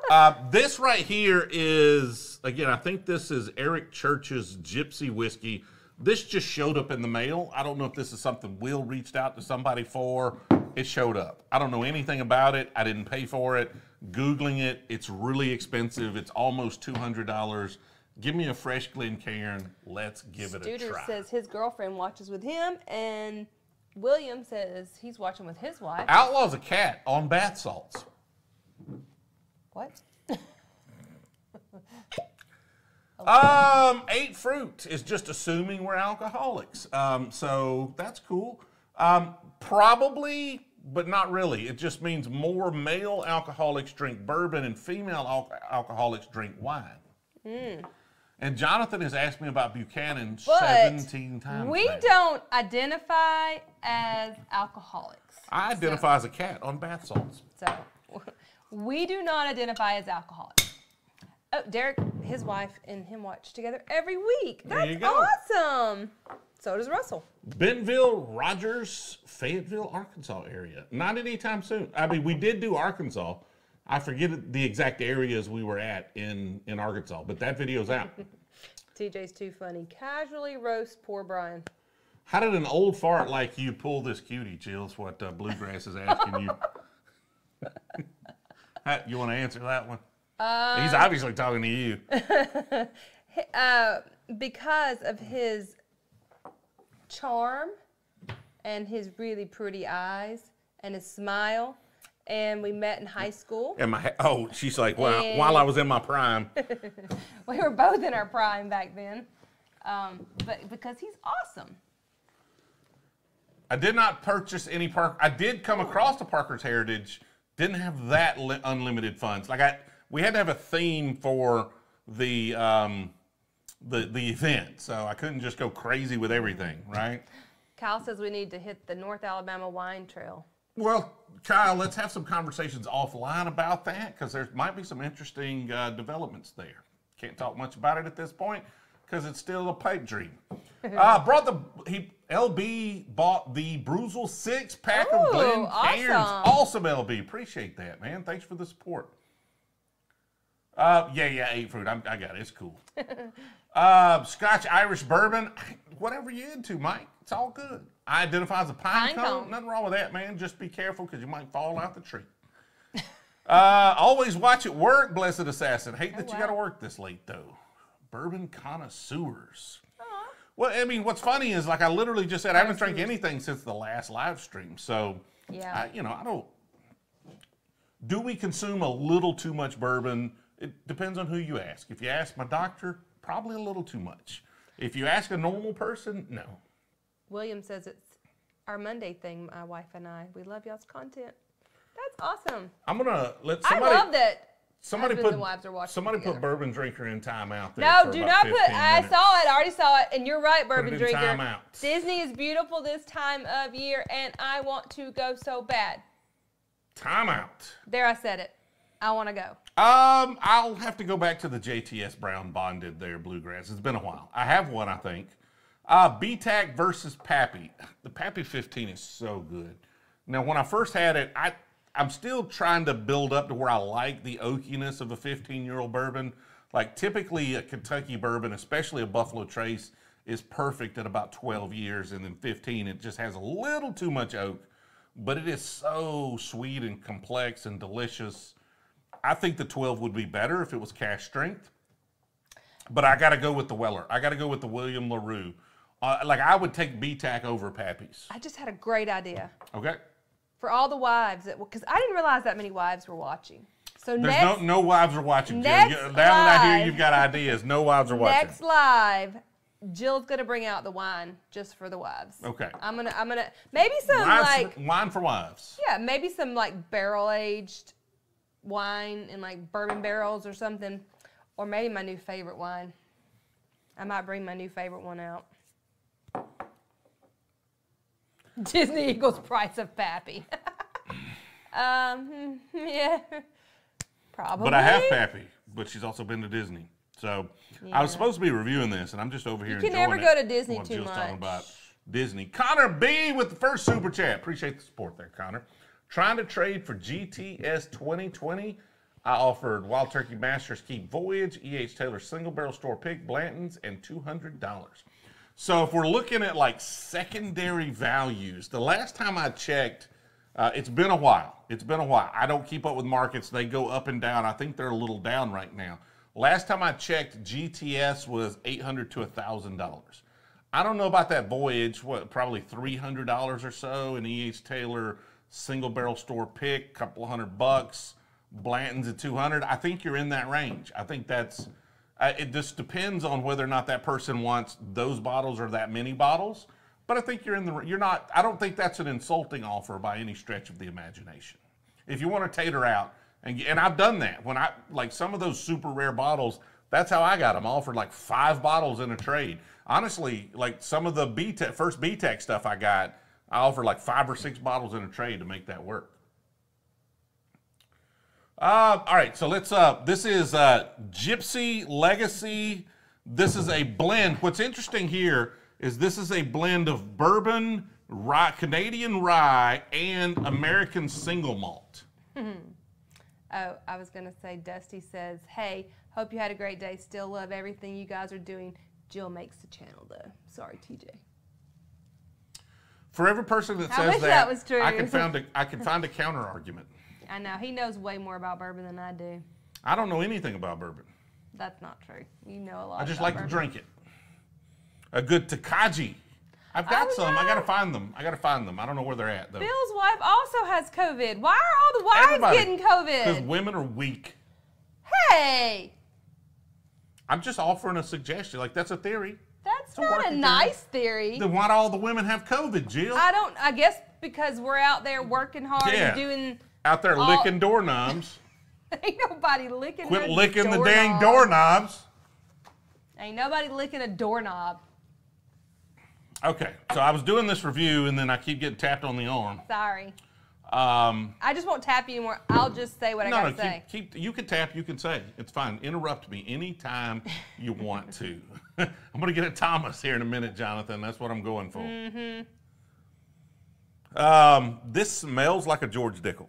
go. This right here is, again, I think this is Eric Church's Gypsy Whiskey. This just showed up in the mail. I don't know if this is something Will reached out to somebody for. It showed up. I don't know anything about it. I didn't pay for it. Googling it, it's really expensive. It's almost $200. Give me a fresh Glencairn. Let's give it a try. Studer says his girlfriend watches with him, and... William says he's watching with his wife. Outlaw's a cat on bath salts. What? 8 fruit is just assuming we're alcoholics. So that's cool. Probably, but not really. It just means more male alcoholics drink bourbon and female alcoholics drink wine. Mm. And Jonathan has asked me about Buchanan 17 times. We don't identify as alcoholics. I identify as a cat on bath salts. So, we do not identify as alcoholics. Oh, Derek, his wife, and him watch together every week. That's awesome. So does Russell. Bentonville, Rogers, Fayetteville, Arkansas area. Not anytime soon. I mean, we did do Arkansas. I forget the exact areas we were at in Arkansas, but that video's out. TJ's too funny. Casually roast poor Brian. How did an old fart like you pull this cutie, Jill? Is what Bluegrass is asking you. You want to answer that one? He's obviously talking to you. Because of his charm and his really pretty eyes and his smile. And we met in high school. And oh, she's like, well, while I was in my prime. We were both in our prime back then. But because he's awesome. I did not purchase any Parker. I did come across the Parker's Heritage. Didn't have that unlimited funds. Like we had to have a theme for the event, so I couldn't just go crazy with everything, right? Kyle says we need to hit the North Alabama Wine Trail. Well, Kyle, let's have some conversations offline about that, because there might be some interesting developments there. Can't talk much about it at this point, because it's still a pipe dream. LB bought the Brewzle 6-pack of Glen Cairns. Awesome, LB. Appreciate that, man. Thanks for the support. Yeah, I ate fruit. I got it. It's cool. Scotch, Irish, bourbon, whatever you into, Mike. It's all good. I identify as a pine cone. Nothing wrong with that, man. Just be careful because you might fall out the tree. Always watch it work, Blessed Assassin. Hate that you got to work this late, though. Bourbon connoisseurs. Well, I mean, what's funny is, like I literally just said, I haven't drank anything since the last live stream. So, yeah, you know, I don't. Do we consume a little too much bourbon? It depends on who you ask. If you ask my doctor, probably a little too much. If you ask a normal person, no. William says it's our Monday thing, my wife and I. We love y'all's content. That's awesome. I'm going to let somebody. I love that. Somebody put, somebody put bourbon drinker in timeout there. No, do not put, I saw it, I already saw it, and you're right, bourbon drinker. Time out. Disney is beautiful this time of year, and I want to go so bad. Timeout. There, I said it. I want to go. I'll have to go back to the JTS Brown Bonded there, Bluegrass. It's been a while. I have one, I think. BTAC versus Pappy. The Pappy 15 is so good. Now, when I first had it, I'm still trying to build up to where I like the oakiness of a 15-year-old bourbon. Like typically a Kentucky bourbon, especially a Buffalo Trace, is perfect at about 12 years, and then 15, it just has a little too much oak, but it is so sweet and complex and delicious. I think the 12 would be better if it was cash strength, but I got to go with the Weller. I got to go with the William LaRue. Like I would take BTAC over Pappy's. I just had a great idea. Okay. For all the wives, because I didn't realize that many wives were watching. So no wives are watching, Jill. Now that I hear you've got ideas, no wives are watching. Next live, Jill's gonna bring out the wine just for the wives. Okay. I'm gonna maybe some wine for wives. Yeah, maybe some like barrel aged wine in like bourbon barrels or something, or maybe my new favorite wine. I might bring my new favorite one out. Disney equals price of Pappy. Yeah, probably. But I have Pappy, but she's also been to Disney. So yeah. I was supposed to be reviewing this, and I'm just over here enjoying it. You can never go to Disney too much. Talking about Disney. Connor B with the first Super Chat. Appreciate the support there, Connor. Trying to trade for GTS 2020. I offered Wild Turkey Masters Key Voyage, E.H. Taylor Single Barrel Store Pick, Blanton's, and $200. So if we're looking at like secondary values, the last time I checked, it's been a while. It's been a while. I don't keep up with markets. They go up and down. I think they're a little down right now. Last time I checked, GTS was $800 to $1,000. I don't know about that Voyage, what, probably $300 or so, an E.H. Taylor Single Barrel Store Pick, couple $100, Blanton's at $200. I think you're in that range. I think that's... it just depends on whether or not that person wants those bottles or that many bottles. But I think you're in the, you're not, I don't think that's an insulting offer by any stretch of the imagination. If you want to tater out, and I've done that. When I, like some of those super rare bottles, that's how I got them. I offered like 5 bottles in a trade. Honestly, like some of the BTEC, first BTEC stuff I got, I offered like 5 or 6 bottles in a trade to make that work. All right, so let's, this is Gypsy Legacy. This is a blend. What's interesting here is this is a blend of bourbon, rye, Canadian rye, and American single malt. Oh, I was going to say, Dusty says, hey, hope you had a great day. Still love everything you guys are doing. Jill makes the channel, though. Sorry, TJ. For every person that says that was true. I can find a counter argument. I know. He knows way more about bourbon than I do. I don't know anything about bourbon. That's not true. You know a lot. I just like to drink it. A good Takagi. I've got some. I gotta find them. I don't know where they're at though. Bill's wife also has COVID. Why are all the wives getting COVID? Because women are weak. Hey. I'm just offering a suggestion. Like that's a theory. That's not a nice theory. Then why do all the women have COVID, Jill? I guess because we're out there working hard and doing. Out there licking doorknobs. Ain't nobody licking doorknobs. Quit licking the dang doorknobs. Ain't nobody licking a doorknob. Okay, so I was doing this review and then I keep getting tapped on the arm. Sorry. I just won't tap you anymore. I'll just say what I gotta say. You can tap, you can say. It's fine. Interrupt me anytime you want to. I'm gonna get at Thomas here in a minute, Jonathan. That's what I'm going for. Mm-hmm. This smells like a George Dickel.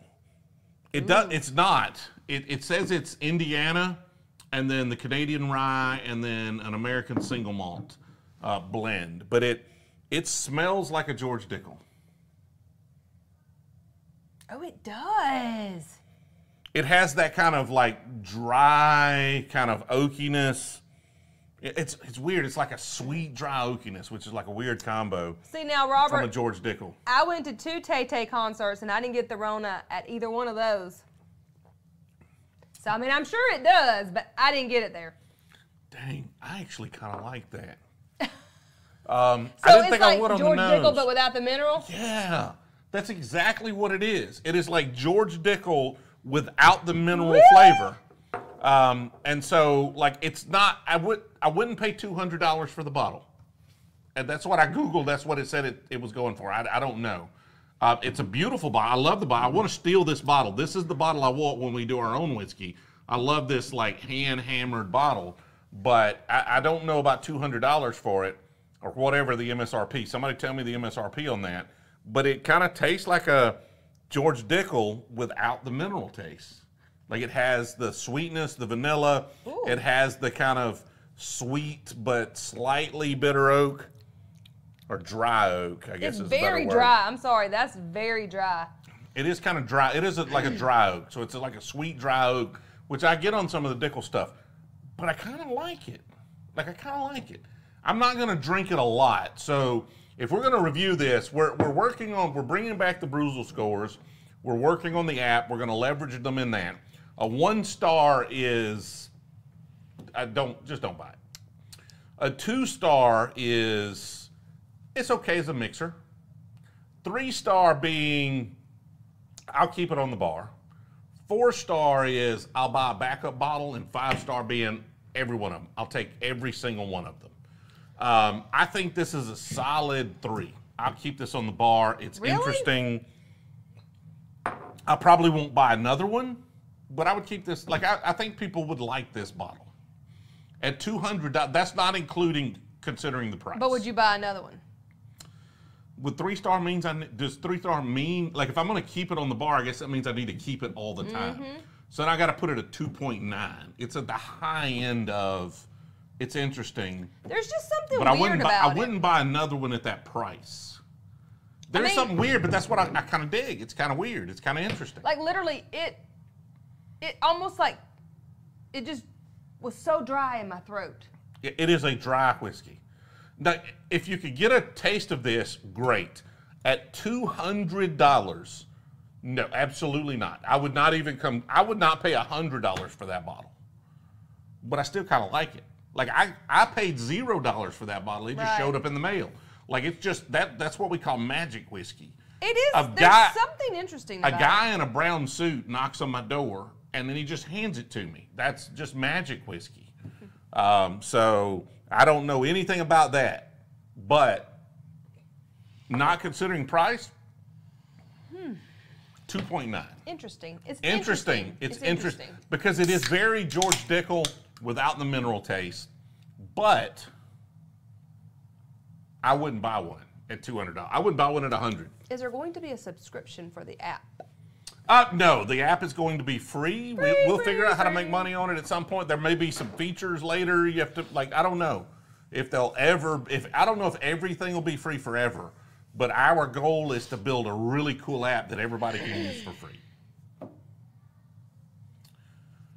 It does. It's not. It says it's Indiana, and then the Canadian rye, and then an American single malt blend. But it smells like a George Dickel. Oh, it does. It has that kind of like dry, kind of oakiness. It's weird. It's like a sweet, dry oakiness, which is like a weird combo. See, now, Robert. From a George Dickel. I went to 2 Tay-Tay concerts, and I didn't get the Rona at either one of those. So, I mean, I'm sure it does, but I didn't get it there. Dang, I actually kind of like that. So I didn't think I would on the nose. So it's like George Dickel, but without the mineral? Yeah. That's exactly what it is. It is like George Dickel without the mineral flavor. And so, like, it's not. I wouldn't pay $200 for the bottle, and that's what I googled. That's what it said it was going for. I don't know. It's a beautiful bottle. I love the bottle. I want to steal this bottle. This is the bottle I want when we do our own whiskey. I love this like hand hammered bottle, but I don't know about $200 for it or whatever the MSRP. Somebody tell me the MSRP on that. But it kind of tastes like a George Dickel without the mineral taste. Like it has the sweetness, the vanilla. Ooh. It has the kind of sweet but slightly bitter oak or dry oak, I guess is a better word. It's very dry. I'm sorry, that's very dry. It is kind of dry. It is like a dry oak, so it's like a sweet dry oak, which I get on some of the Dickel stuff. But I kind of like it. Like I kind of like it. I'm not going to drink it a lot. So if we're going to review this, we're bringing back the Brewzle scores. We're working on the app. We're going to leverage them in that. A 1 star is, just don't buy it. A 2 star is, it's okay as a mixer. 3 star being, I'll keep it on the bar. 4 star is, I'll buy a backup bottle. And 5 star being every one of them. I'll take every single one of them. I think this is a solid 3. I'll keep this on the bar. It's interesting. I probably won't buy another one. But I would keep this, like, I think people would like this bottle. At $200, that's not including considering the price. But would you buy another one? Would 3 star means, does 3 star mean, like, if I'm going to keep it on the bar, I guess that means I need to keep it all the time. Mm-hmm. So now I got to put it at 2.9. It's at the high end of, it's interesting. There's just something weird about it. I wouldn't buy another one at that price. There's something weird, but that's what I kind of dig. It's kind of weird. It's kind of interesting. Like, literally, it almost like, it just was so dry in my throat. It is a dry whiskey. Now, if you could get a taste of this, great. At $200, no, absolutely not. I would not even come, I would not pay $100 for that bottle. But I still kind of like it. Like, I paid $0 for that bottle. It just showed up in the mail. Like, it's just, that's what we call magic whiskey. It is. There's something interesting about it. A guy in a brown suit knocks on my door, and then he just hands it to me. That's just magic whiskey. So I don't know anything about that. But not considering price, 2.9. Interesting. It's interesting. It's interesting. Because it is very George Dickel without the mineral taste. But I wouldn't buy one at $200. I wouldn't buy one at $100. Is there going to be a subscription for the app? No, the app is going to be free. We'll figure out how to make money on it at some point. There may be some features later. You have to, like, I don't know if everything will be free forever, But our goal is to build a really cool app that everybody can use for free.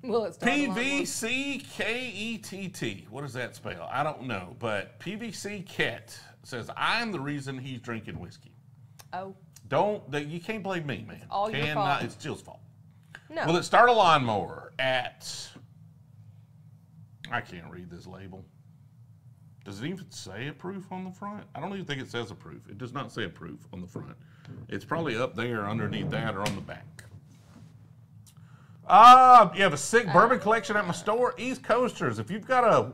Well, PVCKETT. What does that spell? I don't know. But PVCKET says, I'm the reason he's drinking whiskey. Oh. You can't blame me, man. It's all your fault. It's Jill's fault. No. Will it start a lawnmower at... I can't read this label. Does it even say approve on the front? I don't even think it says approve. It does not say approve on the front. It's probably up there underneath that or on the back. You have a sick bourbon collection at my store, East Coasters. If you've got a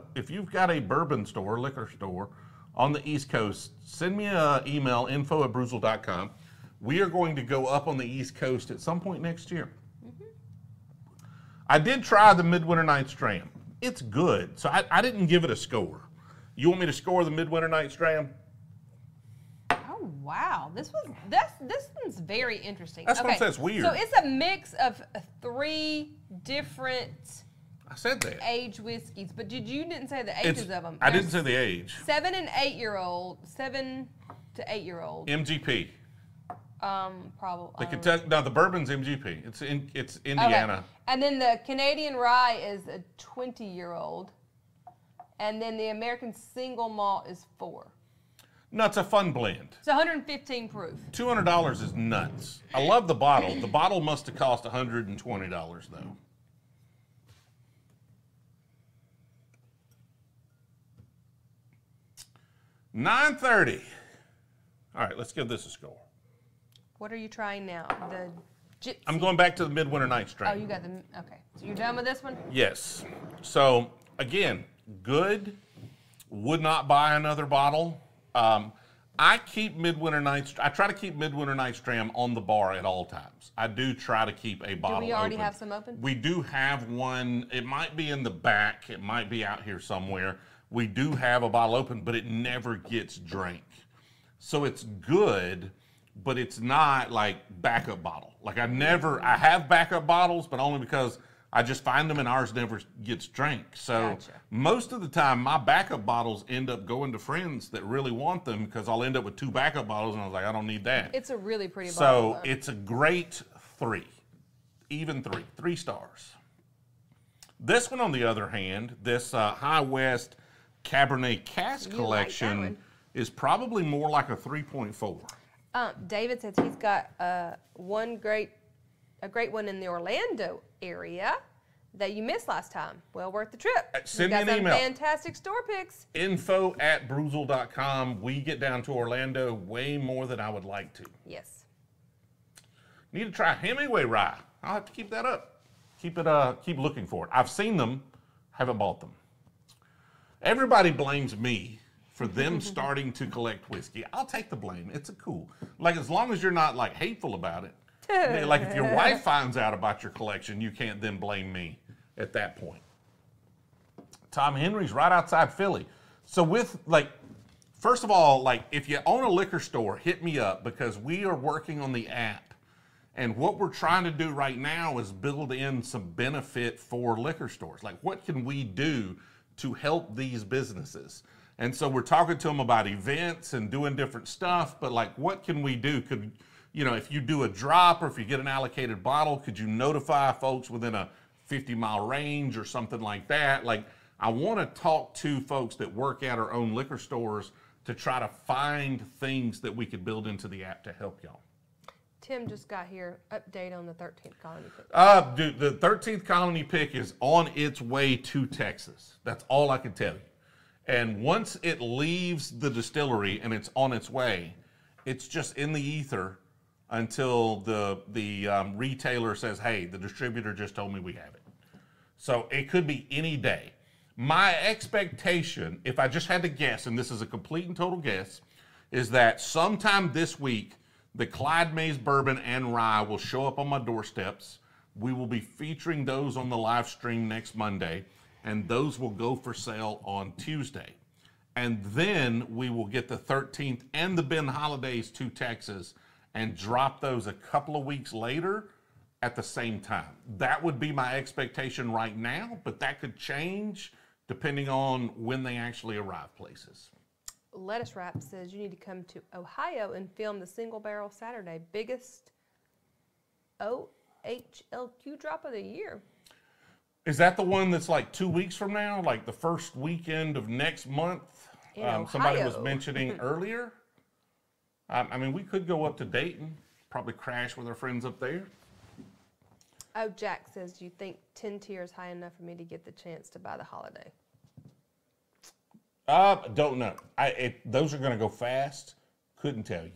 bourbon store, liquor store on the East Coast, send me an email, info@brewzle.com. We are going to go up on the East Coast at some point next year. Mm-hmm. I did try the Midwinter Night's Dram. It's good. So I didn't give it a score. You want me to score the Midwinter Night's Dram? Oh wow, this one's very interesting. That's what I'm saying, it's weird. So it's a mix of 3 different. I said that age whiskeys, but you didn't say the ages of them. I didn't say the age. 7 to 8 year old. MGP. Probably. The bourbon's MGP. It's Indiana. Okay. And then the Canadian rye is a 20-year-old. And then the American single malt is 4. No, it's a fun blend. It's 115 proof. $200 is nuts. I love the bottle. The bottle must have cost $120, though. $9.30. All right, let's give this a score. What are you trying now? The Gypsy? I'm going back to the Midwinter Night's Dram. Oh, you got the... Okay. So you're done with this one? Yes. So, again... Good. Would not buy another bottle. I try to keep Midwinter Night's Dram on the bar at all times. I do try to keep a bottle open. Do we already have some open? We do have one. It might be in the back. It might be out here somewhere. We do have a bottle open, but it never gets drank. So it's good, but it's not like backup bottle. Like I have backup bottles, but only because I just find them and ours never gets drank. So gotcha. Most of the time, my backup bottles end up going to friends that really want them because I'll end up with 2 backup bottles and I was like, I don't need that. It's a really pretty bottle. So it's a great 3, even 3, 3 stars. This one, on the other hand, this High West Cabernet Cask collection is probably more like a 3.4. David says he's got a great one in the Orlando area that you missed last time. Well worth the trip. Send me an email. Fantastic store picks. info@brewzle.com. We get down to Orlando way more than I would like to. Yes. Need to try Hemingway rye. I'll have to keep that up. Keep looking for it. I've seen them, haven't bought them. Everybody blames me for them starting to collect whiskey. I'll take the blame. It's a cool. Like as long as you're not like hateful about it. Like if your wife finds out about your collection, you can't then blame me at that point. Tom Henry's right outside Philly. So first of all, if you own a liquor store, hit me up because we are working on the app. And what we're trying to do right now is build in some benefit for liquor stores. Like what can we do to help these businesses? And so we're talking to them about events and doing different stuff, but like what can we do? You know, if you do a drop or if you get an allocated bottle, could you notify folks within a 50-mile range or something like that? Like, I want to talk to folks that work at our own liquor stores to try to find things that we could build into the app to help y'all. Tim just got here. Update on the 13th Colony pick. Dude, the 13th Colony pick is on its way to Texas. That's all I can tell you. And once it leaves the distillery and it's on its way, it's just in the ether until the retailer says, hey, the distributor just told me we have it. So it could be any day. My expectation, if I just had to guess, and this is a complete and total guess, is that sometime this week, the Clyde May's bourbon and rye will show up on my doorsteps. We will be featuring those on the live stream next Monday, and those will go for sale on Tuesday. And then we will get the 13th and the Ben Holidays to Texas and drop those a couple of weeks later at the same time. That would be my expectation right now, but that could change depending on when they actually arrive places. Lettuce Wrap says, you need to come to Ohio and film the Single Barrel Saturday. Biggest OHLQ drop of the year. Is that the one that's like 2 weeks from now? Like the first weekend of next month? Somebody was mentioning earlier. I mean, we could go up to Dayton. Probably crash with our friends up there. Oh, Jack says, do you think 10 tier is high enough for me to get the chance to buy the holiday? Don't know. Those are going to go fast. Couldn't tell you.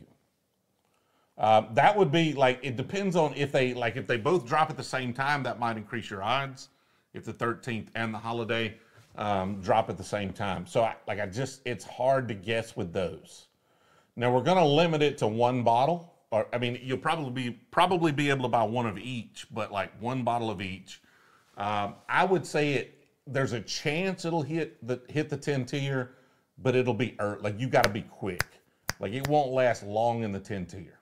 That would be like, it depends on if they both drop at the same time, that might increase your odds. If the 13th and the holiday drop at the same time. So it's hard to guess with those. Now we're going to limit it to one bottle. Or, I mean, you'll probably be able to buy one of each, but like one bottle of each. I would say there's a chance it'll hit the 10 tier, but it'll be like you got to be quick. Like it won't last long in the 10 tier.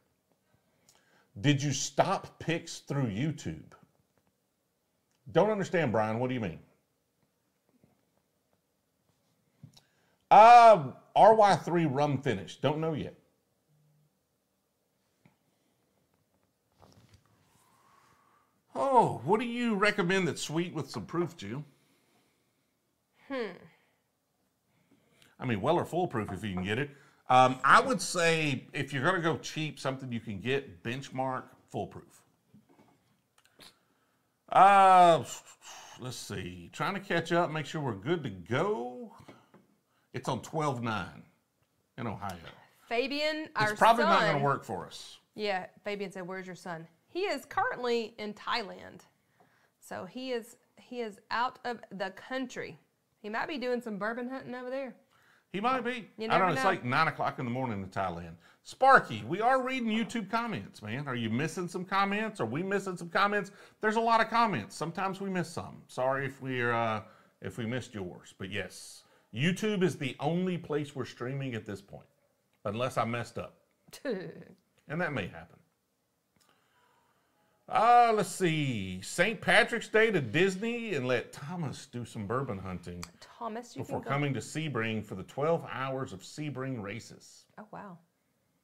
Did you stop picks through YouTube? Don't understand, Brian. What do you mean? RY3 rum finish. Don't know yet. Oh, what do you recommend that's sweet with some proof, Jill? I mean, Weller full proof if you can get it. I would say if you're going to go cheap, something you can get, Benchmark full proof. Let's see. Trying to catch up, make sure we're good to go. It's on 12/9 in Ohio. Fabian, our son. It's probably not going to work for us. Yeah, Fabian said, where's your son? He is currently in Thailand, so he is out of the country. He might be doing some bourbon hunting over there. He might be. You never know. It's like 9 o'clock in the morning in Thailand. Sparky, we are reading YouTube comments, man. Are you missing some comments? Are we missing some comments? There's a lot of comments. Sometimes we miss some. Sorry if we missed yours, but yes, YouTube is the only place we're streaming at this point, unless I messed up, and that may happen. Let's see. St. Patrick's Day to Disney and let Thomas do some bourbon hunting. Thomas, you before coming to Sebring for the 12 hours of Sebring races. Oh, wow.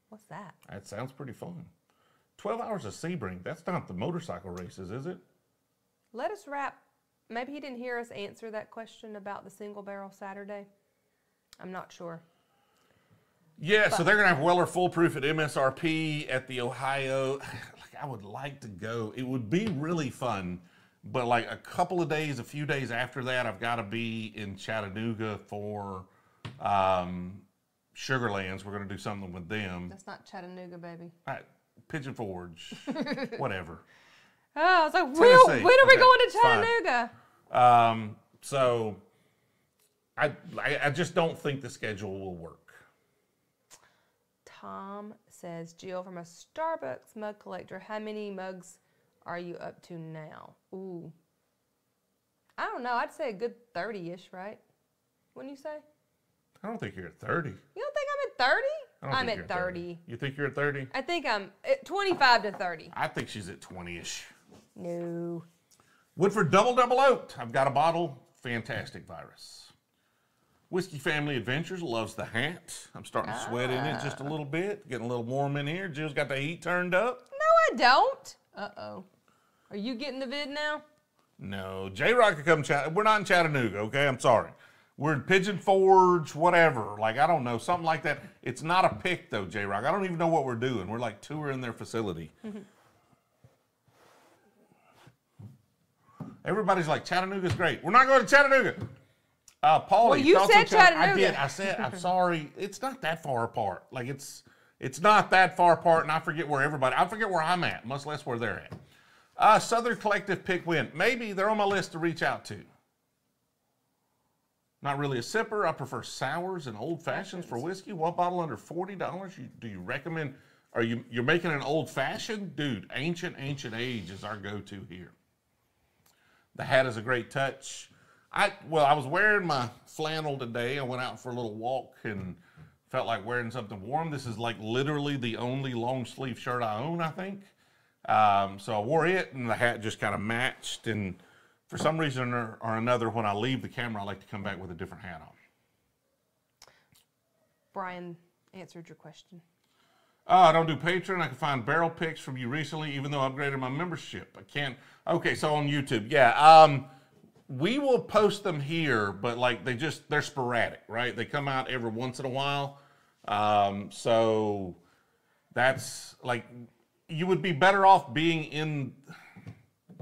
What's that? That sounds pretty fun. 12 hours of Sebring. That's not the motorcycle races, is it? Let us wrap. Maybe he didn't hear us answer that question about the Single Barrel Saturday. I'm not sure. Yeah, but so they're going to have Weller full proof at MSRP at the Ohio. I would like to go. It would be really fun, but like a few days after that, I've got to be in Chattanooga for Sugarlands. We're going to do something with them. That's not Chattanooga, baby. All right, Pigeon Forge, whatever. Oh, I was like, when are we going to Chattanooga? So I just don't think the schedule will work. Tom says, Jill, from a Starbucks mug collector, how many mugs are you up to now? Ooh. I don't know. I'd say a good 30-ish, right? Wouldn't you say? I don't think you're at 30. You don't think I'm at 30? I'm at 30. You think you're at 30? I think I'm at 25 to 30. I think she's at 20-ish. No. Woodford Double Oaked. I've got a bottle. Fantastic virus. Whiskey Family Adventures loves the hat. I'm starting to sweat in it just a little bit. Getting a little warm in here. Jill's got the heat turned up. No, I don't. Uh-oh. Are you getting the vid now? No. J-Rock could come. We're not in Chattanooga, okay? I'm sorry. We're in Pigeon Forge, whatever. Like, I don't know. Something like that. It's not a pick, though, J-Rock. I don't even know what we're doing. We're, like, touring their facility. Everybody's like, Chattanooga's great. We're not going to Chattanooga. Paulie, well, you said Chattanooga. I did. I said, I'm sorry. It's not that far apart. Like, it's not that far apart, and I forget where I forget where I'm at, much less where they're at. Southern Collective pick win. Maybe they're on my list to reach out to. Not really a sipper. I prefer sours and old fashions for whiskey. One bottle under $40. Do you recommend? You're making an old fashioned? Dude, ancient age is our go-to here. The hat is a great touch. I was wearing my flannel today. I went out for a little walk and felt like wearing something warm. This is like literally the only long sleeve shirt I own, I think. So I wore it, and the hat just kind of matched. And for some reason or another, when I leave the camera, I like to come back with a different hat on. Brian answered your question. I don't do Patreon. I can find barrel picks from you recently, even though I upgraded my membership. I can't. Okay, so on YouTube, yeah. We will post them here, but like they're sporadic, right? They come out every once in a while. So that's like you would be better off being in.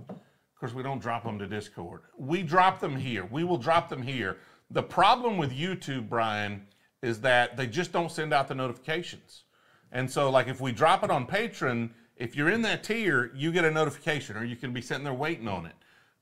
Of course, we don't drop them to Discord. We drop them here. We will drop them here. The problem with YouTube, Brian, is that they just don't send out the notifications. And so, like, if we drop it on Patreon, if you're in that tier, you get a notification, or you can be sitting there waiting on it.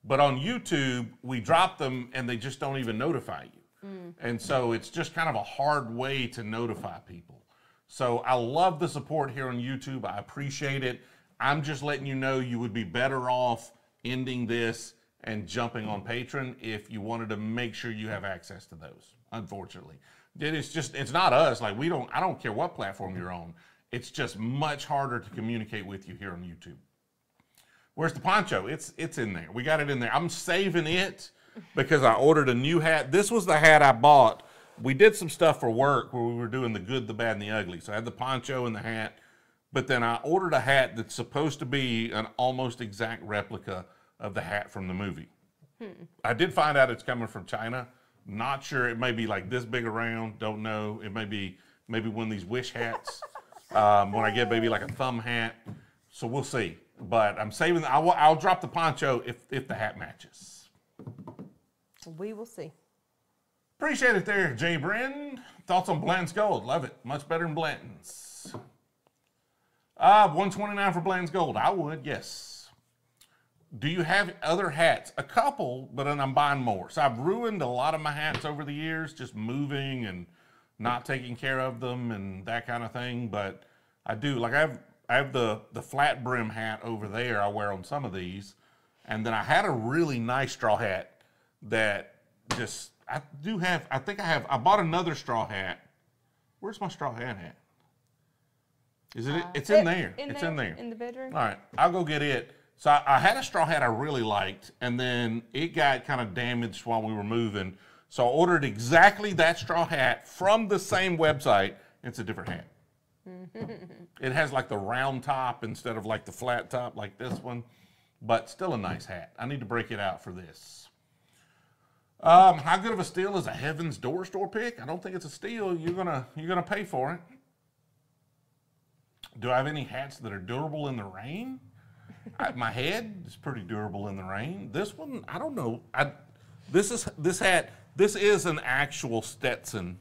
But on YouTube, we drop them, and they just don't even notify you. Mm. And so it's just kind of a hard way to notify people. So I love the support here on YouTube. I appreciate it. I'm just letting you know you would be better off ending this and jumping on Patreon if you wanted to make sure you have access to those, unfortunately. It's just, it's not us. Like, we don't, I don't care what platform you're on. It's just much harder to communicate with you here on YouTube. Where's the poncho? It's in there. We got it in there. I'm saving it because I ordered a new hat. This was the hat I bought. We did some stuff for work where we were doing the good, the bad, and the ugly. So I had the poncho and the hat, but then I ordered a hat that's supposed to be an almost exact replica of the hat from the movie. Hmm. I did find out it's coming from China. Not sure. It may be like this big around. Don't know. It may be maybe one of these wish hats. When I get maybe like a thumb hat. So we'll see. But I'm saving. I'll drop the poncho if the hat matches. We will see. Appreciate it there, Jay Brin. Thoughts on Blanton's Gold? Love it. Much better than Blanton's. 129 for Blanton's Gold. I would, yes. Do you have other hats? A couple, but then I'm buying more. So I've ruined a lot of my hats over the years, just moving and not taking care of them and that kind of thing. But I do, like I have the flat brim hat over there I wear on some of these. And then I had a really nice straw hat that just, I do have, I think I have, I bought another straw hat. Where's my straw hat? Is it, it's in there. It's in there. In the bedroom. All right, I'll go get it. So I had a straw hat I really liked, and then it got kind of damaged while we were moving. So I ordered exactly that straw hat from the same website. It's a different hat. It has like the round top instead of like the flat top like this one, but still a nice hat. I need to break it out for this. How good of a steal is a Heaven's Door store pick? I don't think it's a steal. You're gonna pay for it. Do I have any hats that are durable in the rain? My head is pretty durable in the rain. This one, I don't know. This is an actual Stetson.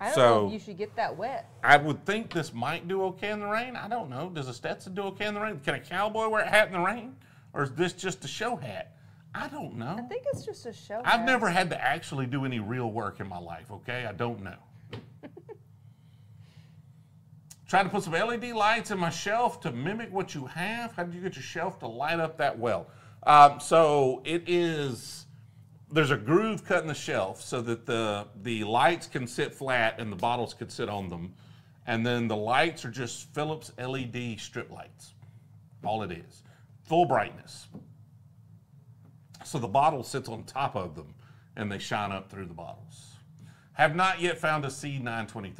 I don't know if you should get that wet. I would think this might do okay in the rain. I don't know. Does a Stetson do okay in the rain? Can a cowboy wear a hat in the rain? Or is this just a show hat? I don't know. I think it's just a show hat. I've never had to actually do any real work in my life, okay? I don't know. Trying to put some LED lights in my shelf to mimic what you have. How did you get your shelf to light up that well? So it is, there's a groove cut in the shelf so that the lights can sit flat and the bottles could sit on them. And then the lights are just Philips LED strip lights. All it is. Full brightness. So the bottle sits on top of them and they shine up through the bottles. Have not yet found a C923.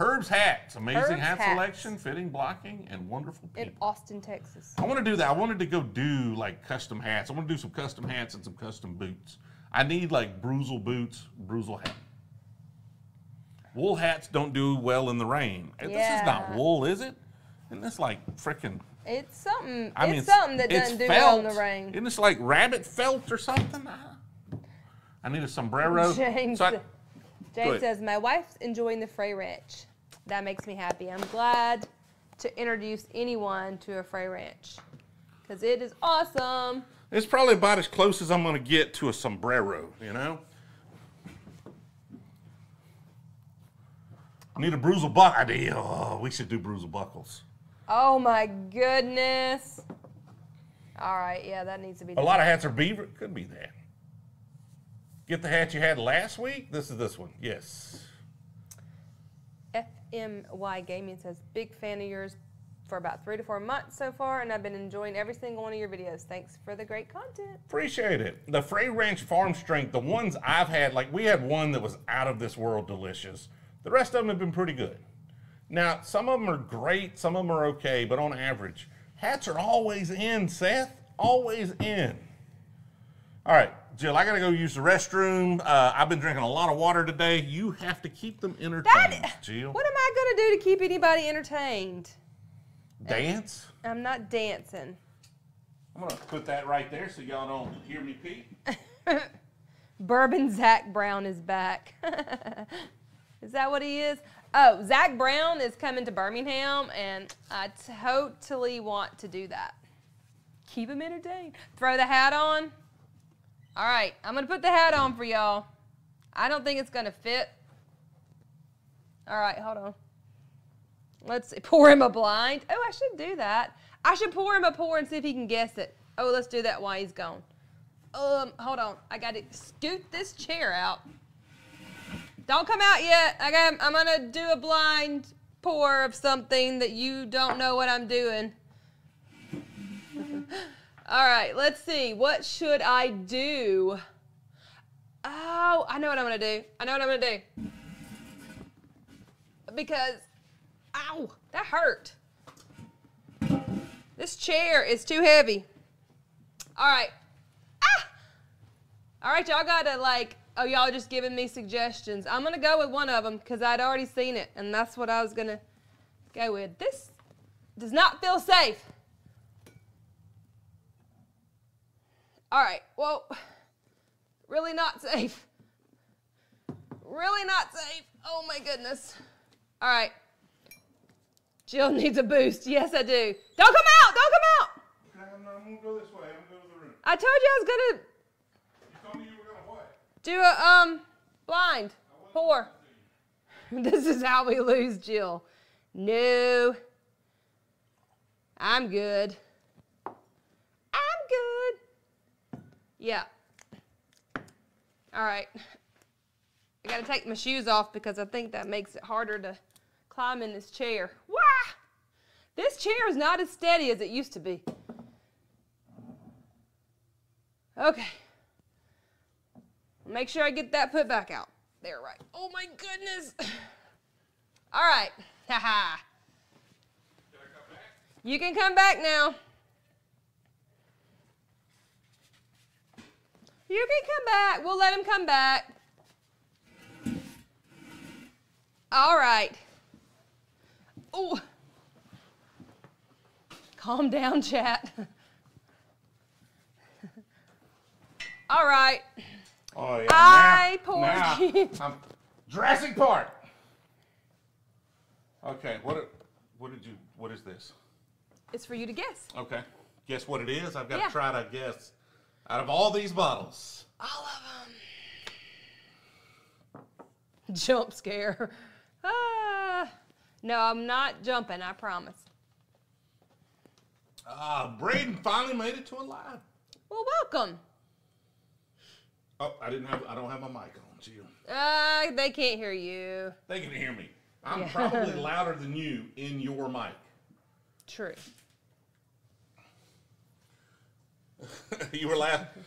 Herb's hats, amazing hat selection, fitting, blocking, and wonderful people. In Austin, Texas. I want to do that. I wanted to go do like custom hats. I want to do some custom hats and some custom boots. I need like Brewzle boots, Brewzle hat. Wool hats don't do well in the rain. Yeah. This is not wool, is it? Isn't this like freaking? It's something. I mean, it's something that doesn't do well in the rain. Isn't this like rabbit felt or something? I need a sombrero. James. So Jane says, my wife's enjoying the Frey Ranch. That makes me happy. I'm glad to introduce anyone to a Frey Ranch because it is awesome. It's probably about as close as I'm going to get to a sombrero, you know? Need a Brewzle buckle idea. Oh, we should do Brewzle buckles. Oh, my goodness. All right, yeah, that needs to be done. A lot of hats are beaver. Could be that. Get the hat you had last week? This is this one, yes. FMY Gaming says, big fan of yours for about 3 to 4 months so far, and I've been enjoying every single one of your videos. Thanks for the great content. Appreciate it. The Frey Ranch Farm Strength, the ones I've had, like we had one that was out of this world delicious. The rest of them have been pretty good. Now, some of them are great, some of them are okay, but on average, hats are always in, Seth, always in. All right, Jill, I gotta go use the restroom. I've been drinking a lot of water today. You have to keep them entertained, Jill. What am I gonna do to keep anybody entertained? Dance? I'm not dancing. I'm gonna put that right there so y'all don't hear me pee. Bourbon Zach Brown is back. Is that what he is? Oh, Zach Brown is coming to Birmingham, and I totally want to do that. Keep him entertained. Throw the hat on. All right, I'm gonna put the hat on for y'all. I don't think it's gonna fit. All right, hold on. Let's see. Pour him a blind. Oh, I should do that. I should pour him a pour and see if he can guess it. Oh, let's do that while he's gone. Hold on. I got to scoot this chair out. Don't come out yet. I'm going to do a blind pour of something that you don't know what I'm doing. All right, let's see. What should I do? Oh, I know what I'm going to do. I know what I'm going to do. Because... Ow, that hurt. This chair is too heavy. All right. Ah! All right, y'all gotta like, oh, y'all just giving me suggestions. I'm gonna go with one of them because I'd already seen it, and that's what I was gonna go with. This does not feel safe. All right, well, really not safe. Really not safe. Oh my goodness. All right. Jill needs a boost. Yes, I do. Don't come out! Don't come out! Okay, I'm gonna go this way. I'm gonna go to the room. I told you I was gonna. You told me you were gonna what? Do a blind pour. This is how we lose Jill. No. I'm good. I'm good. Yeah. All right. I gotta take my shoes off because I think that makes it harder to climb in this chair. Why? This chair is not as steady as it used to be. Okay. Make sure I get that put back out. There, right. Oh my goodness. All right. Haha. Can I come back? You can come back now. You can come back. We'll let him come back. All right. Oh, calm down, chat. All right. Oh, yeah. I poured. I'm Jurassic Park. Okay. What did you? What is this? It's for you to guess. Okay. Guess what it is. I've got to try to guess out of all these bottles. All of them. Jump scare. No, I'm not jumping, I promise. Braden finally made it to a live. Well, welcome. Oh, I don't have my mic on, Jill. They can't hear you. They can hear me. I'm probably louder than you in your mic. True. You were laughing.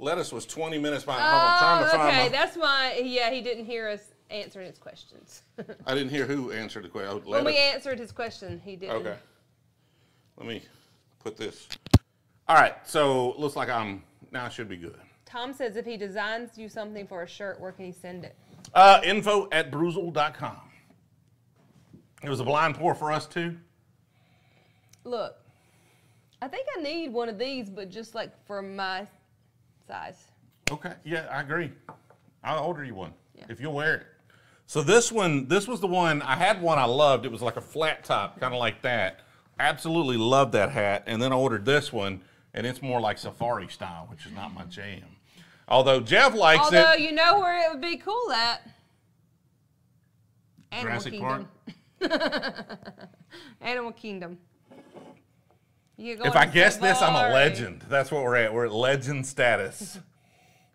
Lettuce was 20 minutes behind. Okay, that's why, he didn't hear us answering his questions. I didn't hear who answered the question. When we answered his question, he didn't. Okay. Let me put this. All right, so looks like now I should be good. Tom says if he designs you something for a shirt, where can he send it? Info@brewzle.com. It was a blind pour for us too. Look, I think I need one of these, but just like for my size. Okay, yeah, I agree. I'll order you one. Yeah. If you'll wear it. So this one, this was the one, I had one I loved. It was like a flat top, kind of like that. Absolutely loved that hat. And then I ordered this one, and it's more like safari style, which is not my jam. Although Jeff likes it. Although you know where it would be cool at? Jurassic Park? Animal Kingdom. If I guess this, I'm a legend. That's what we're at. We're at legend status.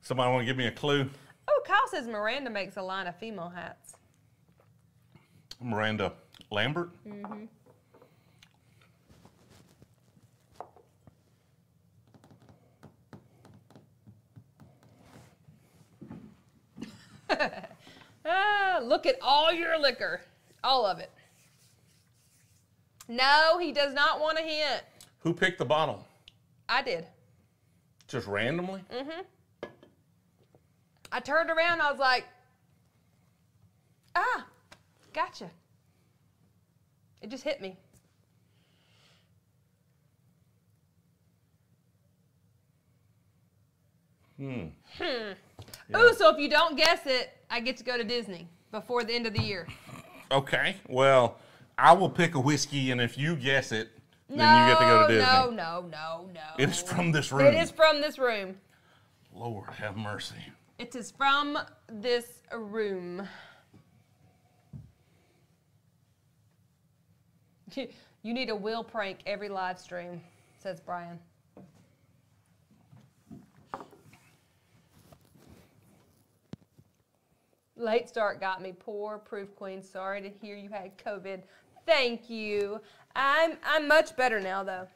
Somebody want to give me a clue? Oh, Kyle says Miranda makes a line of female hats. Miranda Lambert? Mm-hmm. and look at all your liquor. All of it. No, he does not want a hint. Who picked the bottle? I did. Just randomly? Mm-hmm. I turned around, I was like, ah, gotcha. It just hit me. Yeah. Ooh, so if you don't guess it, I get to go to Disney before the end of the year. Okay, well, I will pick a whiskey, and if you guess it, then you get to go to Disney. No. It is from this room. It is from this room. Lord have mercy. It is from this room. You need a Will prank every live stream, says Brian. Late start got me. Poor proof queen. Sorry to hear you had COVID. Thank you. I'm much better now, though.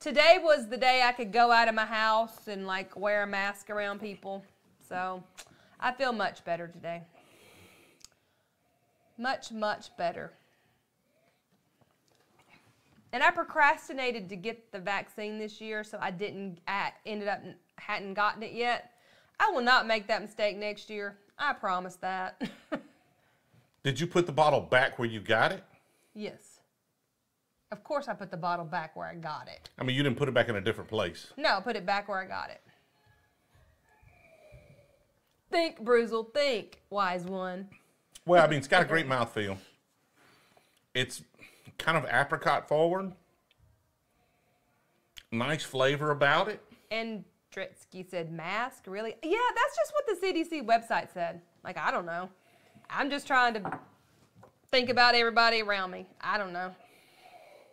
Today was the day I could go out of my house and, like, wear a mask around people. So I feel much better today. Much, much better. And I procrastinated to get the vaccine this year, so I didn't, I ended up, hadn't gotten it yet. I will not make that mistake next year. I promise that. Did you put the bottle back where you got it? Yes. Of course I put the bottle back where I got it. I mean, you didn't put it back in a different place. No, I put it back where I got it. Think, Brewzle, think, wise one. Well, I mean, it's got a great mouthfeel. It's kind of apricot forward. Nice flavor about it. And Dritsky said, mask, really? Yeah, that's just what the CDC website said. Like, I don't know. I'm just trying to think about everybody around me. I don't know.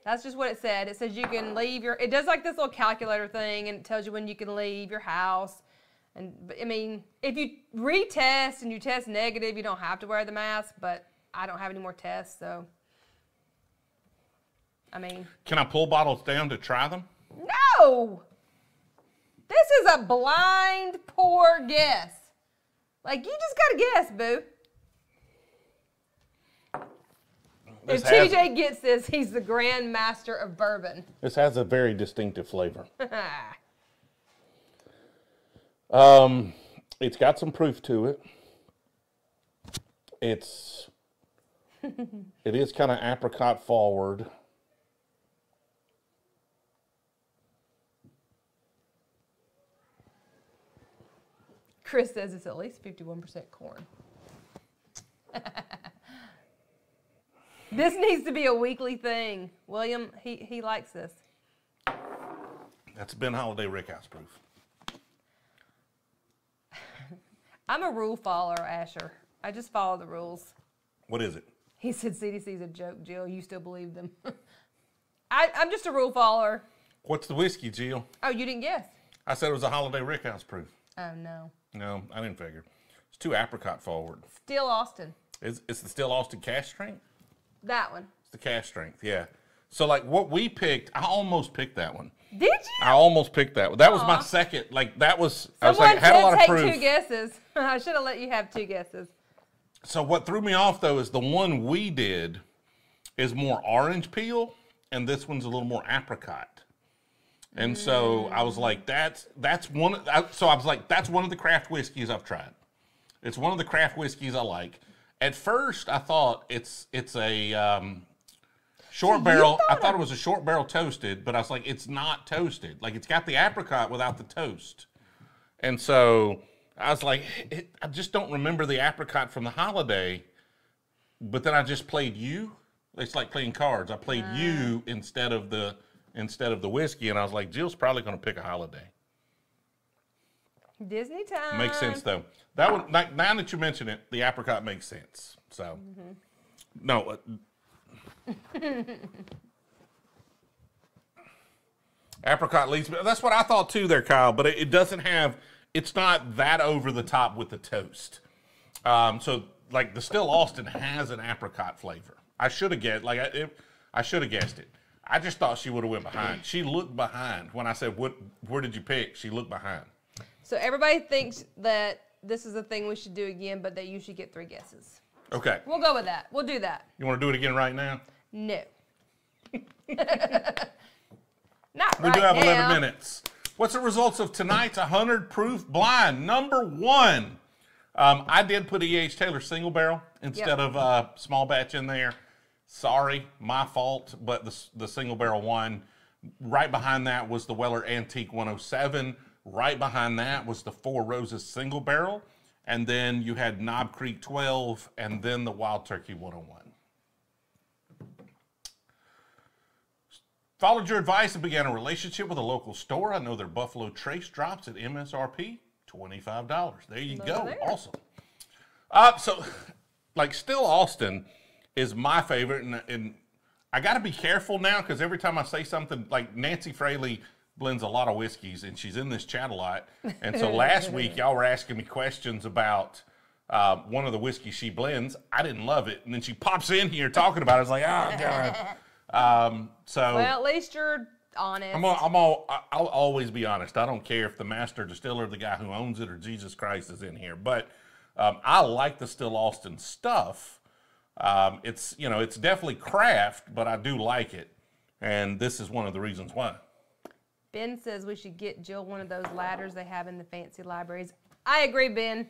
That's just what it said. It says you can leave your, it does like this little calculator thing, and it tells you when you can leave your house. And, I mean, if you retest and you test negative, you don't have to wear the mask, but I don't have any more tests, so. I mean. Can I pull bottles down to try them? No! This is a blind, poor guess. Like, you just gotta guess, boo. If TJ gets this, he's the grand master of bourbon. This has a very distinctive flavor. It's got some proof to it. It's, it is kind of apricot forward. Chris says it's at least 51% corn. This needs to be a weekly thing. William, he likes this. That's Ben Holiday Rickhouse proof. I'm a rule follower, Asher. I just follow the rules. What is it? He said CDC's a joke, Jill. You still believe them. I'm just a rule follower. What's the whiskey, Jill? Oh, you didn't guess. I said it was a Holiday Rickhouse proof. Oh, no. No, I didn't figure. It's too apricot forward. Still Austin. It's the Still Austin cash strength? That one. It's the cash strength, yeah. So, like, what we picked, I almost picked that one. Did you? I almost picked that one. That was my second. Like, that was, someone I was like, had a lot of proof. Take two guesses. I should have let you have two guesses. So, what threw me off, though, is the one we did is more orange peel, and this one's a little more apricot. And so I was like, that's one. So I was like, that's one of the craft whiskeys I've tried. It's one of the craft whiskeys I like. At first, I thought it's a short barrel. I thought it was a short barrel toasted, but I was like, it's not toasted. Like, it's got the apricot without the toast. And so I was like, I just don't remember the apricot from the Holiday. But then I just played you. It's like playing cards. I played you instead of the whiskey, and I was like, Jill's probably going to pick a Holiday. Disney time. Makes sense, though. That one, now that you mention it, the apricot makes sense. So, no. Apricot leads me. That's what I thought, too, there, Kyle, but it doesn't have, it's not that over the top with the toast. So, like, the Still Austin has an apricot flavor. I should have guessed, like, I should have guessed it. I just thought she would have went behind. She looked behind. When I said, where did you pick? She looked behind. So everybody thinks that this is the thing we should do again, but that you should get three guesses. Okay. We'll go with that. We'll do that. You want to do it again right now? No. Not we right do have now. 11 minutes. What's the results of tonight's 100 proof blind? Number one, I did put E.H. Taylor single barrel instead of small batch in there. Sorry, my fault, but the single barrel won. Right behind that was the Weller Antique 107. Right behind that was the Four Roses single barrel. And then you had Knob Creek 12 and then the Wild Turkey 101. Followed your advice and began a relationship with a local store. I know their Buffalo Trace drops at MSRP, $25. There you go. There. Awesome. So, like, Still Austin is my favorite. And I got to be careful now because every time I say something, like, Nancy Fraley blends a lot of whiskeys, and she's in this chat a lot. And so last week, y'all were asking me questions about one of the whiskeys she blends. I didn't love it. And then she pops in here talking about it. I was like, oh, God. So, well, at least you're honest. I'll always be honest. I don't care if the master distiller, the guy who owns it, or Jesus Christ is in here. But I like the Still Austin stuff. It's, you know, it's definitely craft, but I do like it. And this is one of the reasons why. Ben says we should get Jill one of those ladders they have in the fancy libraries. I agree, Ben.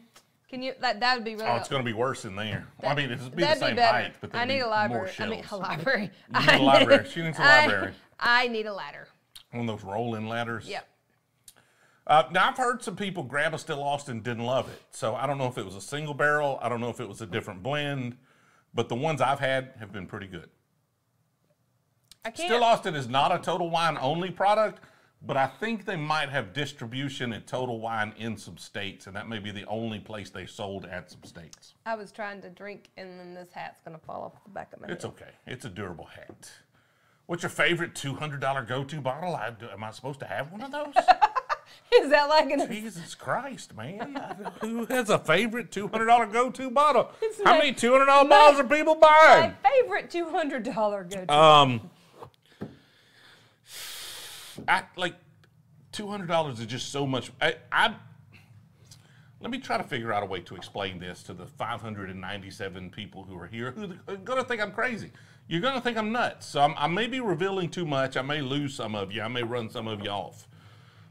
Can you? That would be really. Oh, it's going to be worse in there. Well, I mean, it would be the same height, but I need a library. I mean, a library. You need a library. She needs a library. I need a ladder. One of those rolling ladders. Yep. Now I've heard some people grab a Still Austin and didn't love it. So I don't know if it was a single barrel. I don't know if it was a different blend, but the ones I've had have been pretty good. I can't. Still Austin is not a Total Wine only product. But I think they might have distribution at Total Wine in some states, and that may be the only place they sold at some states. I was trying to drink, and then this hat's going to fall off the back of my head. It's okay. It's a durable hat. What's your favorite $200 go-to bottle? Am I supposed to have one of those? Is that like an... Jesus Christ, man. Who has a favorite $200 go-to bottle? How many $200 bottles are people buying? My favorite $200 go-to bottle. Like, $200 is just so much. Let me try to figure out a way to explain this to the 597 people who are here who are going to think I'm crazy. You're going to think I'm nuts. So I may be revealing too much. I may lose some of you. I may run some of you off.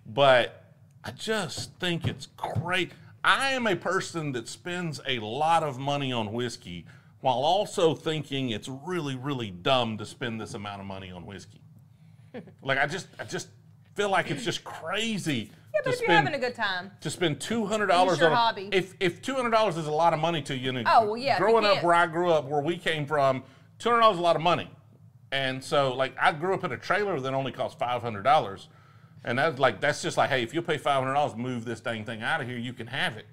But I just think it's great. I am a person that spends a lot of money on whiskey while also thinking it's really, really dumb to spend this amount of money on whiskey. Like, I just feel like it's just crazy. Yeah, but if you're having a good time. To spend $200 on a hobby. If $200 is a lot of money to you, and growing up where I grew up, where we came from, $200 is a lot of money. And so, like, I grew up in a trailer that only cost $500. And that's just like, hey, if you pay $500, move this dang thing out of here, you can have it.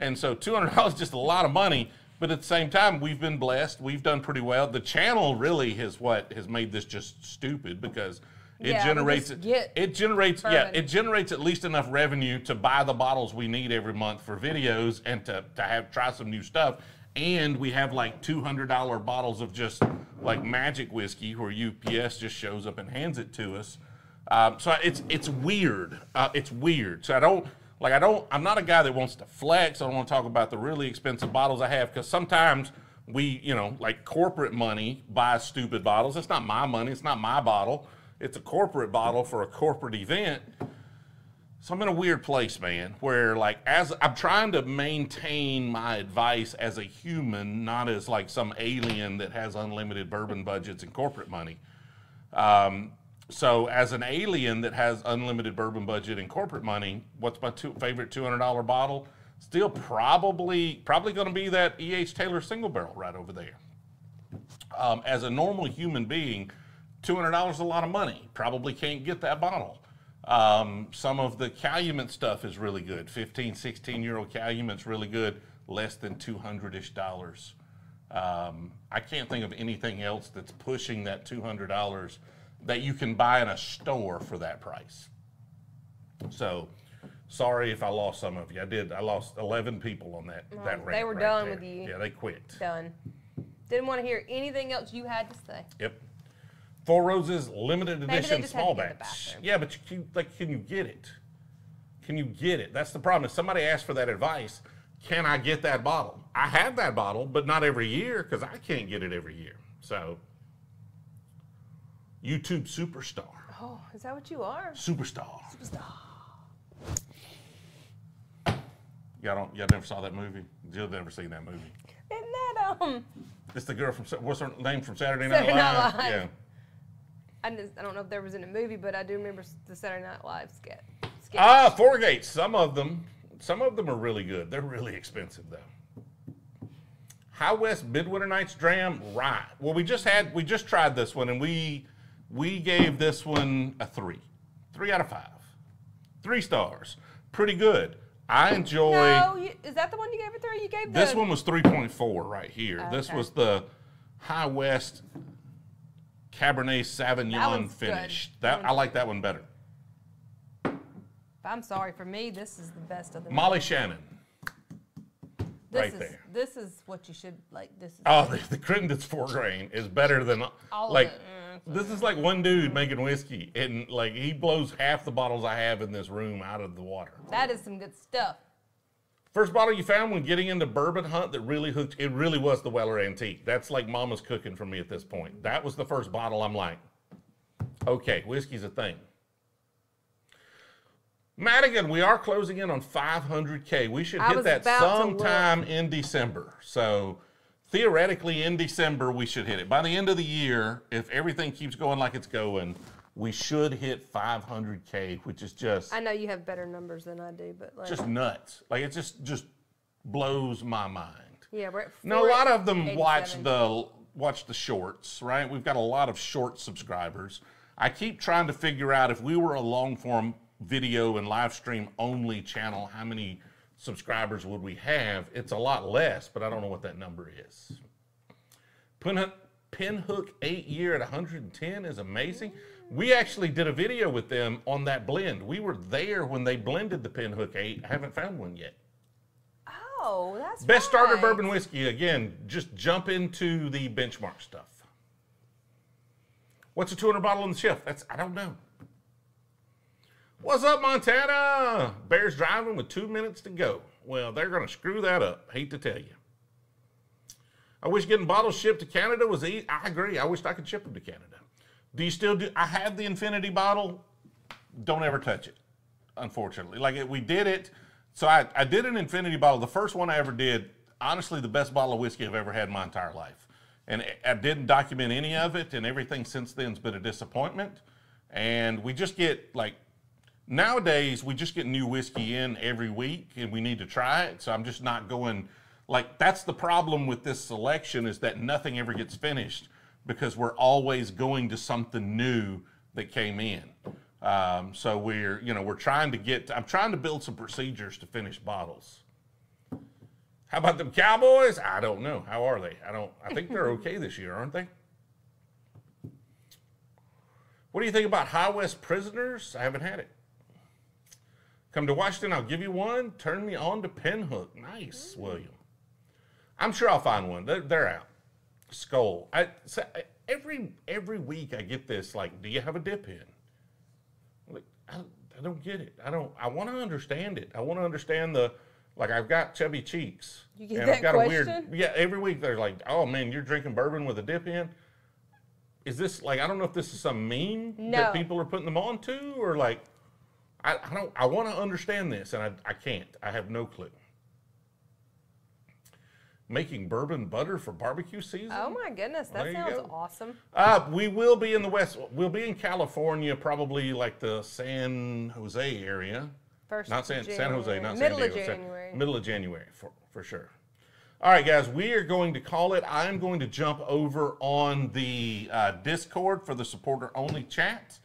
And so $200 is just a lot of money. But at the same time, we've been blessed. We've done pretty well. The channel really is what has made this just stupid because... It generates at least enough revenue to buy the bottles we need every month for videos and to try some new stuff. And we have like $200 bottles of just like magic whiskey where UPS just shows up and hands it to us. So it's weird. It's weird. So I'm not a guy that wants to flex. I don't want to talk about the really expensive bottles I have because sometimes we, you know, like corporate money buys stupid bottles. It's not my money. It's not my bottle. It's a corporate bottle for a corporate event. So I'm in a weird place, man, where like as I'm trying to maintain my advice as a human, not as like some alien that has unlimited bourbon budgets and corporate money. So as an alien that has unlimited bourbon budget and corporate money, what's my favorite $200 bottle? Still probably going to be that E.H. Taylor single barrel right over there. As a normal human being, $200 is a lot of money. Probably can't get that bottle. Some of the Calumet stuff is really good. 15, 16-year-old Calumet's really good. Less than $200-ish. I can't think of anything else that's pushing that $200 that you can buy in a store for that price. So, sorry if I lost some of you. I did. I lost 11 people on that rant. They were done with you. Yeah, they quit. Done. Didn't want to hear anything else you had to say. Yep. Four Roses limited edition small batch. Yeah, but can you get it? That's the problem. If somebody asks for that advice, can I get that bottle? I have that bottle, but not every year because I can't get it every year. So, YouTube superstar. Oh, is that what you are? Superstar. Superstar. Y'all never saw that movie? You'll never seen that movie. Isn't that, It's the girl from, what's her name from Saturday Night Live? Yeah. I don't know if there was in a movie, but I do remember the Saturday Night Live skit. Ah, Fourgates. Some of them are really good. They're really expensive though. High West Midwinter Night's Dram, right? Well, we just tried this one, and we gave this one a 3 out of 5, 3 stars. Pretty good. I enjoy. No, is that the one you gave a 3? You gave this one was 3.4 right here. Oh, this was the High West Cabernet Sauvignon finish. That I like that one better. I'm sorry, for me, this is the best of the Molly Shannon. Right there. This is what you should like. This is the Crittenden's 4 grain is better than all like. Of it. This is like one dude making whiskey, and like he blows half the bottles I have in this room out of the water. That is some good stuff. First bottle you found when getting into bourbon hunt that really hooked. It really was the Weller Antique. That's like mama's cooking for me at this point. That was the first bottle. I'm like, okay, whiskey's a thing. Madigan, we are closing in on 500K. We should hit that sometime in December. So theoretically in December, we should hit it. By the end of the year, if everything keeps going like it's going, we should hit 500K, which is just... I know you have better numbers than I do, but... Like, just nuts. Like, it just blows my mind. Yeah, we're at 487. Now, a lot of them watch the shorts, right? We've got a lot of short subscribers. I keep trying to figure out if we were a long-form video and live stream only channel, how many subscribers would we have? It's a lot less, but I don't know what that number is. Pinhook 8 year at 110 is amazing. We actually did a video with them on that blend. We were there when they blended the Pinhook 8. I haven't found one yet. Oh, that's best starter bourbon whiskey. Again, just jump into the benchmark stuff. What's a 200 bottle on the shelf? That's, I don't know. What's up, Montana? Bears driving with 2 minutes to go. Well, they're going to screw that up. Hate to tell you. I wish getting bottles shipped to Canada was easy. I agree. I wish I could ship them to Canada. Do you still do? I have the Infinity bottle. Don't ever touch it, unfortunately. Like, we did it. So I did an Infinity bottle. The first one I ever did, honestly, the best bottle of whiskey I've ever had in my entire life. And I didn't document any of it, and everything since then has been a disappointment. And we just get, like, nowadays, we just get new whiskey in every week, and we need to try it, so I'm just not going, like, that's the problem with this selection is that nothing ever gets finished because we're always going to something new that came in. So we're, you know, we're trying to get, I'm trying to build some procedures to finish bottles. How about them Cowboys? I don't know. How are they? I think they're okay this year, aren't they? What do you think about High West Prisoners? I haven't had it. Come to Washington, I'll give you one. Turn me on to Pinhook. Nice, William. I'm sure I'll find one. They're out. Skull. So every week I get this, like, do you have a dip in? Like, I don't get it. I want to understand it. I want to understand the, like, I've got chubby cheeks. You get and that I've got question? A weird, yeah, every week they're like, oh, man, you're drinking bourbon with a dip in? Is this, like, I don't know if this is some meme that people are putting them on to or, like, I want to understand this, and I can't. I have no clue. Making bourbon butter for barbecue season? Oh, my goodness. That sounds awesome. We will be in the West. We'll be in California, probably like the San Jose area. Not San Jose, not San Diego. Middle of January, for sure. All right, guys, we are going to call it. I'm going to jump over on the Discord for the supporter-only chat.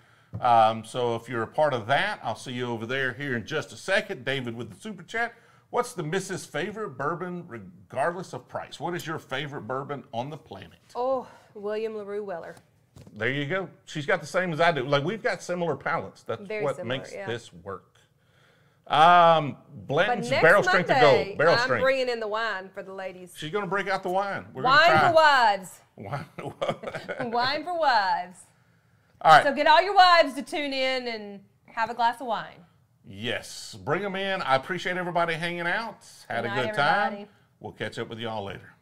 So if you're a part of that, I'll see you over there here in just a second. David with the super chat. What's the Mrs. favorite bourbon regardless of price? What is your favorite bourbon on the planet? Oh, William LaRue Weller. There you go. She's got the same as I do. Like, we've got similar palates. That's what makes this work. Blanton's barrel strength to gold. Barrel strength. I'm bringing in the wine for the ladies. She's going to break out the wine. We're wine for wives. Wine for wives. All right. So get all your wives to tune in and have a glass of wine. Yes, bring them in. I appreciate everybody hanging out. Had a good time. We'll catch up with y'all later.